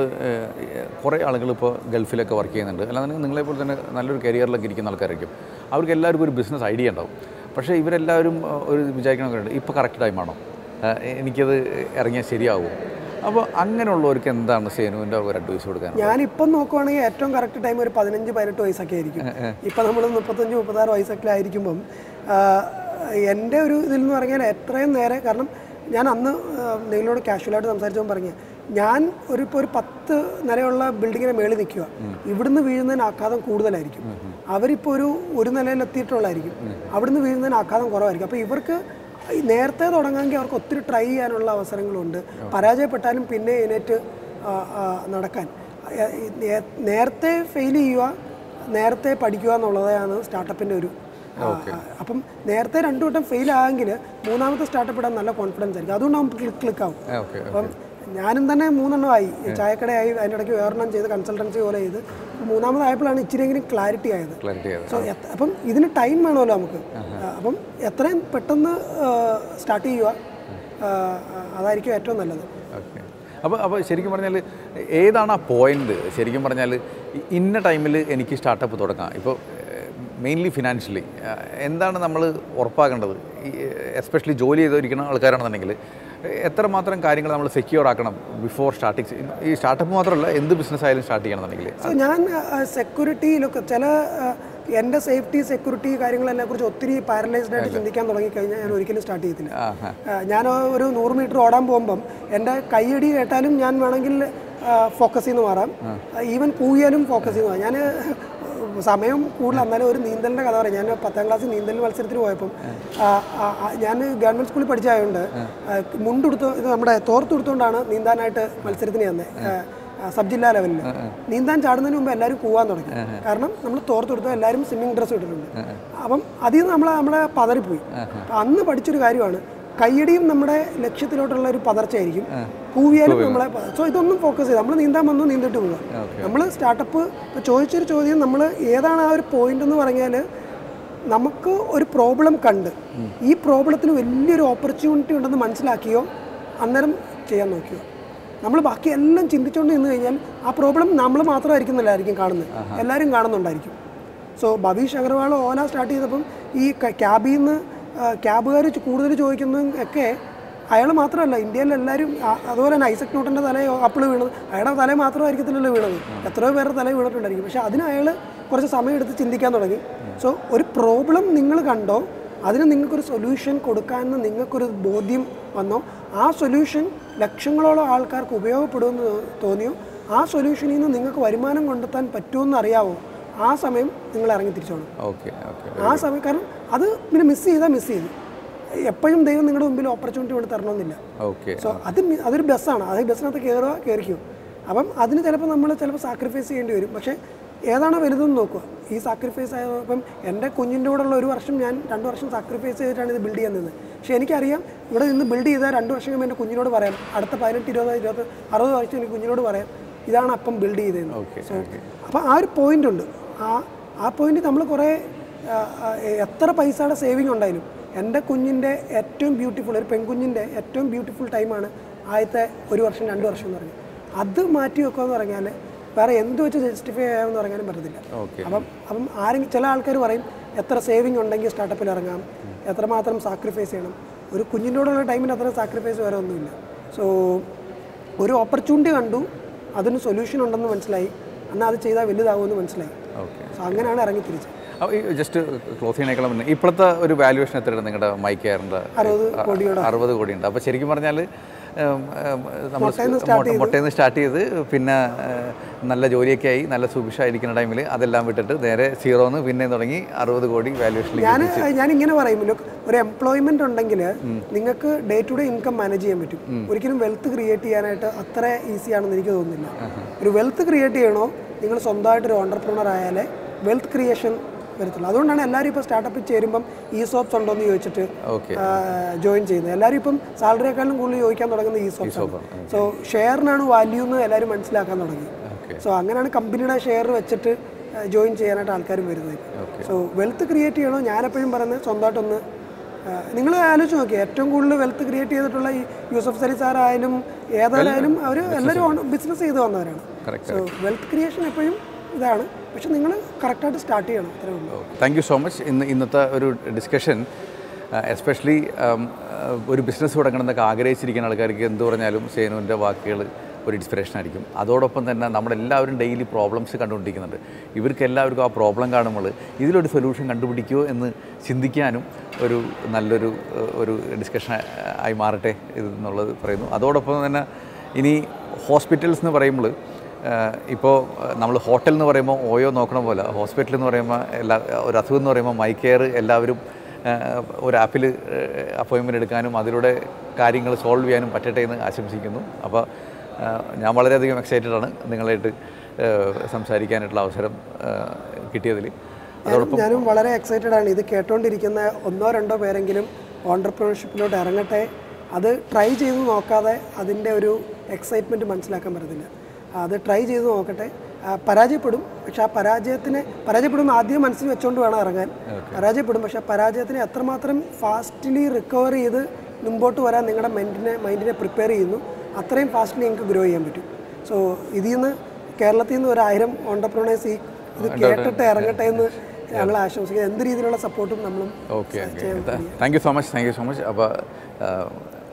കുറേ ആളുകൾ ഇപ്പോൾ ഗൾഫിലൊക്കെ വർക്ക് ചെയ്യുന്നുണ്ട്, അല്ലാതെ നിങ്ങളെപ്പോലെ തന്നെ നല്ലൊരു കരിയറിലൊക്കെ ഇരിക്കുന്ന ആൾക്കാരായിരിക്കും. അവർക്ക് എല്ലാവർക്കും ഒരു ബിസിനസ് ഐഡിയ ഉണ്ടാവും. പക്ഷേ ഇവരെല്ലാവരും ഒരു വിചാരിക്കണമെന്നുണ്ട്, ഇപ്പോൾ കറക്റ്റ് ടൈമാണോ, എനിക്കത് ഇറങ്ങിയാൽ ശരിയാവും. അപ്പോൾ അങ്ങനെയുള്ളവർക്ക് എന്താണ് സേനുവിൻ്റെ ഒരു അഡ്വൈസ് കൊടുക്കാൻ? ഞാനിപ്പം നോക്കുവാണെങ്കിൽ ഏറ്റവും കറക്റ്റ് ടൈം ഒരു പതിനഞ്ച് പതിനെട്ട് വയസ്സൊക്കെ ആയിരിക്കും. ഇപ്പം നമ്മൾ മുപ്പത്തഞ്ച് മുപ്പത്താറ് വയസ്സൊക്കെ ആയിരിക്കുമ്പം എൻ്റെ ഒരു ഇതിൽ നിന്ന് പറഞ്ഞാൽ എത്രയും നേരെ, കാരണം ഞാൻ അന്ന് നിങ്ങളോട് കാഷ്വലായിട്ട് സംസാരിച്ചപ്പോൾ പറഞ്ഞു, ഞാൻ ഒരു ഇപ്പോൾ ഒരു പത്ത് നിലയുള്ള ബിൽഡിങ്ങിനെ മേളിൽ നിൽക്കുക, ഇവിടുന്ന് വീഴുന്നതിന് ആഘാതം കൂടുതലായിരിക്കും. അവരിപ്പോൾ ഒരു ഒരു നിലയിലെത്തിയിട്ടുള്ളായിരിക്കും, അവിടുന്ന് വീഴുന്നതിന് ആഘാതം കുറവായിരിക്കും. അപ്പോൾ ഇവർക്ക് നേരത്തെ തുടങ്ങാമെങ്കിൽ അവർക്ക് ഒത്തിരി ട്രൈ ചെയ്യാനുള്ള അവസരങ്ങളുണ്ട്, പരാജയപ്പെട്ടാലും പിന്നെ എഴുന്നേറ്റ് നടക്കാൻ. നേരത്തെ ഫെയിൽ ചെയ്യുക, നേരത്തെ പഠിക്കുക എന്നുള്ളതാണ് സ്റ്റാർട്ടപ്പിൻ്റെ ഒരു. അപ്പം നേരത്തെ രണ്ടു വട്ടം ഫെയിൽ ആയെങ്കിൽ മൂന്നാമത്തെ സ്റ്റാർട്ടപ്പ് ഇടാൻ നല്ല കോൺഫിഡൻസ് ആയിരിക്കും, അതുകൊണ്ട് നമുക്ക് ക്ലിക്ക് ക്ലിക്കാവും. അപ്പം ഞാനും തന്നെ മൂന്നെണ്ണമായി, ചായക്കടയായി, അതിൻ്റെ ഇടയ്ക്ക് വേറെണ്ണം ചെയ്ത് കൺസൾട്ടൻസി പോലെ ചെയ്ത്, മൂന്നാമതായപ്പോഴാണ് ഇച്ചിരിയെങ്കിലും ക്ലാരിറ്റി ആയത്. സോ അപ്പം ഇതിന് ടൈം വേണമല്ലോ നമുക്ക്. അപ്പം എത്രയും പെട്ടെന്ന് സ്റ്റാർട്ട് ചെയ്യുക, അതായിരിക്കും ഏറ്റവും നല്ലത്. ഓക്കെ. അപ്പോൾ അപ്പോൾ ശരിക്കും പറഞ്ഞാൽ ഏതാണ് ആ പോയിൻ്റ്? ശരിക്കും പറഞ്ഞാൽ ഇന്ന ടൈമിൽ എനിക്ക് സ്റ്റാർട്ടപ്പ് തുടങ്ങാം. ഇപ്പോൾ മെയിൻലി ഫിനാൻഷ്യലി എന്താണ് നമ്മൾ ഉറപ്പാക്കേണ്ടത്? എസ്പെഷ്യലി ജോലി ചെയ്തിരിക്കുന്ന ആൾക്കാരാണെന്നുണ്ടെങ്കിൽ എത്രമാത്രം കാര്യങ്ങൾ നമ്മൾ സെക്യൂർ ആക്കണം ബിഫോർ സ്റ്റാർട്ടിങ്? ഈ സ്റ്റാർട്ടപ്പ് മാത്രമല്ല, എന്ത് ബിസിനസ് ആയാലും സ്റ്റാർട്ട് ചെയ്യണമെന്നുണ്ടെങ്കിൽ സോ ഞാൻ സെക്യൂരിറ്റിയിലൊക്കെ ചില എൻ്റെ സേഫ്റ്റി സെക്യൂരിറ്റി കാര്യങ്ങളെല്ലാം കുറിച്ച് ഒത്തിരി പാരലൈസ്ഡ് ആയിട്ട് ചിന്തിക്കാൻ തുടങ്ങിക്കഴിഞ്ഞാൽ ഞാൻ ഒരിക്കലും സ്റ്റാർട്ട് ചെയ്യത്തില്ല. ഞാൻ ഒരു നൂറ് മീറ്റർ ഓടാൻ പോകുമ്പം എൻ്റെ കൈയടി കേട്ടാലും ഞാൻ വേണമെങ്കിൽ uh, focus in the Varam. Uh. Uh, even Puyanum focus in Yana Samayam, Kulamana, or Nindan, Yana, Patangas, Nindan, Valsitri, Yana Government School Pajayunda, Mundu, Torturdana, Nindan at Valsitri. Subjilla level. Nindan Chardanu by Larry Kuan. Karnam, number Tortur, the Larim swimming dress. Abam Adin Amla Padaripu. Another particular Ariana. Kayedim number lecture Padar Chari. Kuvian. So I don't focus in the Mandu in the Tula. Number startup, a choice, number either point on the Varangana. Namako or problem cund. E problem will opportunity under the Manslakio, under Chayanokio. We will be able to solve that problem. We will be able to So, Babish Agarwal Ola started this cabin, cab, and the I am in India. I am an Isaac Newton. I am a Matra. I am a So, ലക്ഷങ്ങളോളം ആൾക്കാർക്ക് ഉപയോഗപ്പെടുന്ന തോന്നിയോ ആ സൊല്യൂഷനിൽ നിന്ന് നിങ്ങൾക്ക് വരുമാനം കൊണ്ടെത്താൻ പറ്റുമെന്ന് അറിയാവോ ആ സമയം നിങ്ങൾ ഇറങ്ങി തിരിച്ചോളൂ ഓക്കേ ഓക്കേ ആ സമയം കാരണം അത് പിന്നെ മിസ് ചെയ്താ മിസ് ചെയ്യും എപ്പോഴും ദൈവം നിങ്ങളുടെ മുമ്പിൽ ഓപ്പർച്യൂണിറ്റി കൊണ്ട് തരണമെന്നില്ല ഓക്കേ സോ അത് അതൊരു ബസ് ആണ് ആ ബസ്സിനകത്ത് കേറുക കേറിക്കോ അപ്പോൾ അതിന് ചിലപ്പോൾ നമ്മൾ ചിലപ്പോൾ സാക്രിഫൈസ് ചെയ്യേണ്ടി വരും പക്ഷേ ഏതാണ് വലുതെന്ന് നോക്കുക ഈ സാക്രിഫൈസ് ആയപ്പോൾ എൻ്റെ കുഞ്ഞിൻ്റെ കൂടെയുള്ള ഒരു വർഷം ഞാൻ രണ്ട് വർഷം സാക്രിഫൈസ് ചെയ്തിട്ടാണ് ഇത് ബിൽഡ് ചെയ്യുന്നത് പക്ഷേ എനിക്കറിയാം ഇവിടെ നിന്ന് ബിൽഡ് ചെയ്താൽ രണ്ട് വർഷം കഴിയുമ്പോൾ എൻ്റെ കുഞ്ഞിനോട് പറയാം അടുത്ത പതിനെട്ട് ഇരുപത് ഇരുപത് അറുപത് വർഷം എനിക്ക് കുഞ്ഞിനോട് പറയാം ഇതാണ് അപ്പം ബിൽഡ് ചെയ്തതെന്ന് അപ്പോൾ ആ ഒരു പോയിൻ്റ് ഉണ്ട് ആ ആ പോയിൻ്റ് നമ്മൾ കുറേ എത്ര പൈസയുടെ സേവിങ് ഉണ്ടായാലും എൻ്റെ കുഞ്ഞിൻ്റെ ഏറ്റവും ബ്യൂട്ടിഫുൾ ഒരു പെൺകുഞ്ഞിൻ്റെ ഏറ്റവും ബ്യൂട്ടിഫുൾ ടൈമാണ് ആദ്യത്തെ ഒരു വർഷം രണ്ട് വർഷം എന്ന് പറഞ്ഞാൽ അത് മാറ്റി വെക്കുക എന്ന് പറഞ്ഞാൽ വേറെ എന്ത് വെച്ച് ജസ്റ്റിഫൈ ആകാമെന്ന് പറയാനും പറ്റത്തില്ല അപ്പം അപ്പം ആരെങ്കിലും ചില ആൾക്കാർ പറയും എത്ര സേവിങ് ഉണ്ടെങ്കിൽ സ്റ്റാർട്ടപ്പിൽ ഇറങ്ങാം എത്രമാത്രം സാക്രിഫൈസ് ചെയ്യണം ഒരു കുഞ്ഞിനോടുള്ള ടൈമിന് അത്ര സാക്രിഫൈസ് വേറെ ഒന്നുമില്ല സോ ഒരു ഓപ്പർച്യൂണിറ്റി കണ്ടു അതിന് സൊല്യൂഷൻ ഉണ്ടെന്ന് മനസ്സിലായി എന്നാൽ അത് ചെയ്താൽ വലുതാകുമെന്ന് മനസ്സിലായി സോ അങ്ങനെയാണ് ഇറങ്ങി തിരിച്ചത് ജസ്റ്റ് ക്ലോസ് ചെയ്യാനേക്കാളും മുന്നേ ഇപ്പോഴത്തെ ഒരു വാല്യുവേഷൻ എത്രയാണ് നിങ്ങളുടെ മൈക്കെയറിൻ്റെ അറുപത് കോടിയുണ്ട് അപ്പോൾ ശരിക്കും പറഞ്ഞാൽ നമ്മൾ മുട്ടയിൽ നിന്ന് സ്റ്റാർട്ട് ചെയ്ത് പിന്നെ നല്ല ജോലിയൊക്കെ ആയി നല്ല സുഭിക്ഷായിരിക്കുന്ന ടൈമിൽ അതെല്ലാം വിട്ടിട്ട് നേരെ സീറോന്ന് പിന്നെ തുടങ്ങി അറുപത് കോടി വാല്യൂഷൻ ഞാൻ ഞാനിങ്ങനെ പറയുമല്ലോ ഒരു എംപ്ലോയ്മെൻറ്റ് ഉണ്ടെങ്കിൽ നിങ്ങൾക്ക് day to day income manage ചെയ്യാൻ പറ്റും ഒരിക്കലും വെൽത്ത് ക്രിയേറ്റ് ചെയ്യാനായിട്ട് അത്ര ഈസിയാണെന്ന് എനിക്ക് തോന്നുന്നില്ല ഒരു വെൽത്ത് ക്രിയേറ്റ് ചെയ്യണോ നിങ്ങൾ സ്വന്തമായിട്ടൊരു ഓണ്ടർപ്രണർ ആയാലേ വെൽത്ത് ക്രിയേഷൻ വരത്തുള്ളൂ അതുകൊണ്ടാണ് എല്ലാവരും ഇപ്പോൾ സ്റ്റാർട്ടപ്പിൽ ചേരുമ്പം ഈ സോപ്സ് ഉണ്ടോ എന്ന് ചോദിച്ചിട്ട് ജോയിൻ ചെയ്യുന്നത് എല്ലാവരും ഇപ്പം സാലറിയേക്കാളും കൂടുതൽ ചോദിക്കാൻ തുടങ്ങുന്നത് ഈ സോപ്സ് സോ ഷെയറിനാണ് വാല്യൂ എന്ന് എല്ലാവരും മനസ്സിലാക്കാൻ തുടങ്ങി സോ അങ്ങനെയാണ് കമ്പനിയുടെ ഷെയർ വെച്ചിട്ട് ജോയിൻ ചെയ്യാനായിട്ട് ആൾക്കാരും വരുന്നത് സോ വെൽത്ത് ക്രിയേറ്റ് ചെയ്യണോ ഞാനെപ്പോഴും പറയുന്നത് സ്വന്തമായിട്ടൊന്ന് നിങ്ങൾ ആലോചിച്ച് നോക്കി ഏറ്റവും കൂടുതൽ വെൽത്ത് ക്രിയേറ്റ് ചെയ്തിട്ടുള്ള ഈ യൂസഫ് സലി സാർ ആയാലും ഏതായാലും അവർ എല്ലാവരും ബിസിനസ് ചെയ്ത് വന്നവരാണ് സോ വെൽത്ത് ക്രിയേഷൻ എപ്പോഴും ഇതാണ് പക്ഷെ നിങ്ങൾ കറക്റ്റായിട്ട് സ്റ്റാർട്ട് ചെയ്യണം അത്രേ ഉള്ളൂ താങ്ക് യു സോ മച്ച് ഇന്ന് ഇന്നത്തെ ഒരു ഡിസ്കഷൻ എസ്പെഷ്യലി ഒരു ബിസിനസ് തുടങ്ങണമെന്നൊക്കെ ആഗ്രഹിച്ചിരിക്കുന്ന ആൾക്കാർക്ക് എന്ത് പറഞ്ഞാലും സേനുവിൻ്റെ വാക്കുകൾ ഒരു ഇൻസ്പിറേഷൻ ആയിരിക്കും അതോടൊപ്പം തന്നെ നമ്മളെല്ലാവരും ഡെയിലി പ്രോബ്ലംസ് കണ്ടുകൊണ്ടിരിക്കുന്നുണ്ട് ഇവർക്കെല്ലാവർക്കും ആ പ്രോബ്ലം കാണുമ്പോൾ ഇതിലൊരു സൊല്യൂഷൻ കണ്ടുപിടിക്കുമോ എന്ന് ചിന്തിക്കാനും ഒരു നല്ലൊരു ഒരു ഡിസ്കഷൻ ആയി മാറട്ടെ ഇതെന്നുള്ളത് പറയുന്നു അതോടൊപ്പം തന്നെ ഇനി ഹോസ്പിറ്റൽസ് എന്ന് പറയുമ്പോൾ ഇപ്പോൾ നമ്മൾ ഹോട്ടൽ എന്ന് പറയുമ്പോൾ ഓയോ നോക്കണ പോലെ ഹോസ്പിറ്റൽ എന്ന് പറയുമ്പോൾ എല്ലാ ഒരു അസുഖം എന്ന് പറയുമ്പോൾ മൈക്കെയർ എല്ലാവരും ഒരു ആപ്പിൽ അപ്പോയിൻമെൻ്റ് എടുക്കാനും അതിലൂടെ കാര്യങ്ങൾ സോൾവ് ചെയ്യാനും പറ്റട്ടെ എന്ന് ആശംസിക്കുന്നു അപ്പോൾ ഞാൻ വളരെയധികം എക്സൈറ്റഡ് ആണ് നിങ്ങളായിട്ട് സംസാരിക്കാനായിട്ടുള്ള അവസരം കിട്ടിയതിൽ അതോടൊപ്പം ഞാനും വളരെ എക്സൈറ്റഡ് ആണ് ഇത് കേട്ടുകൊണ്ടിരിക്കുന്ന ഒന്നോ രണ്ടോ പേരെങ്കിലും ഓൺട്രപ്രണർഷിപ്പിലോട്ട് ഇറങ്ങട്ടെ അത് ട്രൈ ചെയ്ത് നോക്കാതെ അതിൻ്റെ ഒരു എക്സൈറ്റ്മെൻറ്റ് മനസ്സിലാക്കാൻ പറ്റത്തില്ല അത് ട്രൈ ചെയ്ത് നോക്കട്ടെ പരാജയപ്പെടും പക്ഷെ ആ പരാജയത്തിനെ പരാജയപ്പെടും ആദ്യം മനസ്സിൽ വെച്ചുകൊണ്ട് വേണം ഇറങ്ങാൻ പരാജയപ്പെടും പക്ഷെ ആ പരാജയത്തിനെ എത്രമാത്രം ഫാസ്റ്റ്ലി റിക്കവർ ചെയ്ത് മുമ്പോട്ട് വരാൻ നിങ്ങളുടെ മൈൻഡിനെ മൈൻഡിനെ പ്രിപ്പയർ ചെയ്യുന്നു അത്രയും ഫാസ്റ്റ്ലി നിങ്ങൾക്ക് ഗ്രോ ചെയ്യാൻ പറ്റും സോ ഇതിൽ നിന്ന് കേരളത്തിൽ നിന്ന് ഒരു ആയിരം ഓൺട്രപ്രണേഴ്സ് ഈ ഇത് കേട്ടിട്ട് ഇറങ്ങട്ടെ എന്ന് ഞങ്ങൾ ആശംസിക്കുന്നത് എന്ത് രീതിയിലുള്ള സപ്പോർട്ടും നമ്മളും thank you so much thank you so much അപ്പോൾ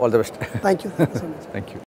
all the best thank you so much thank U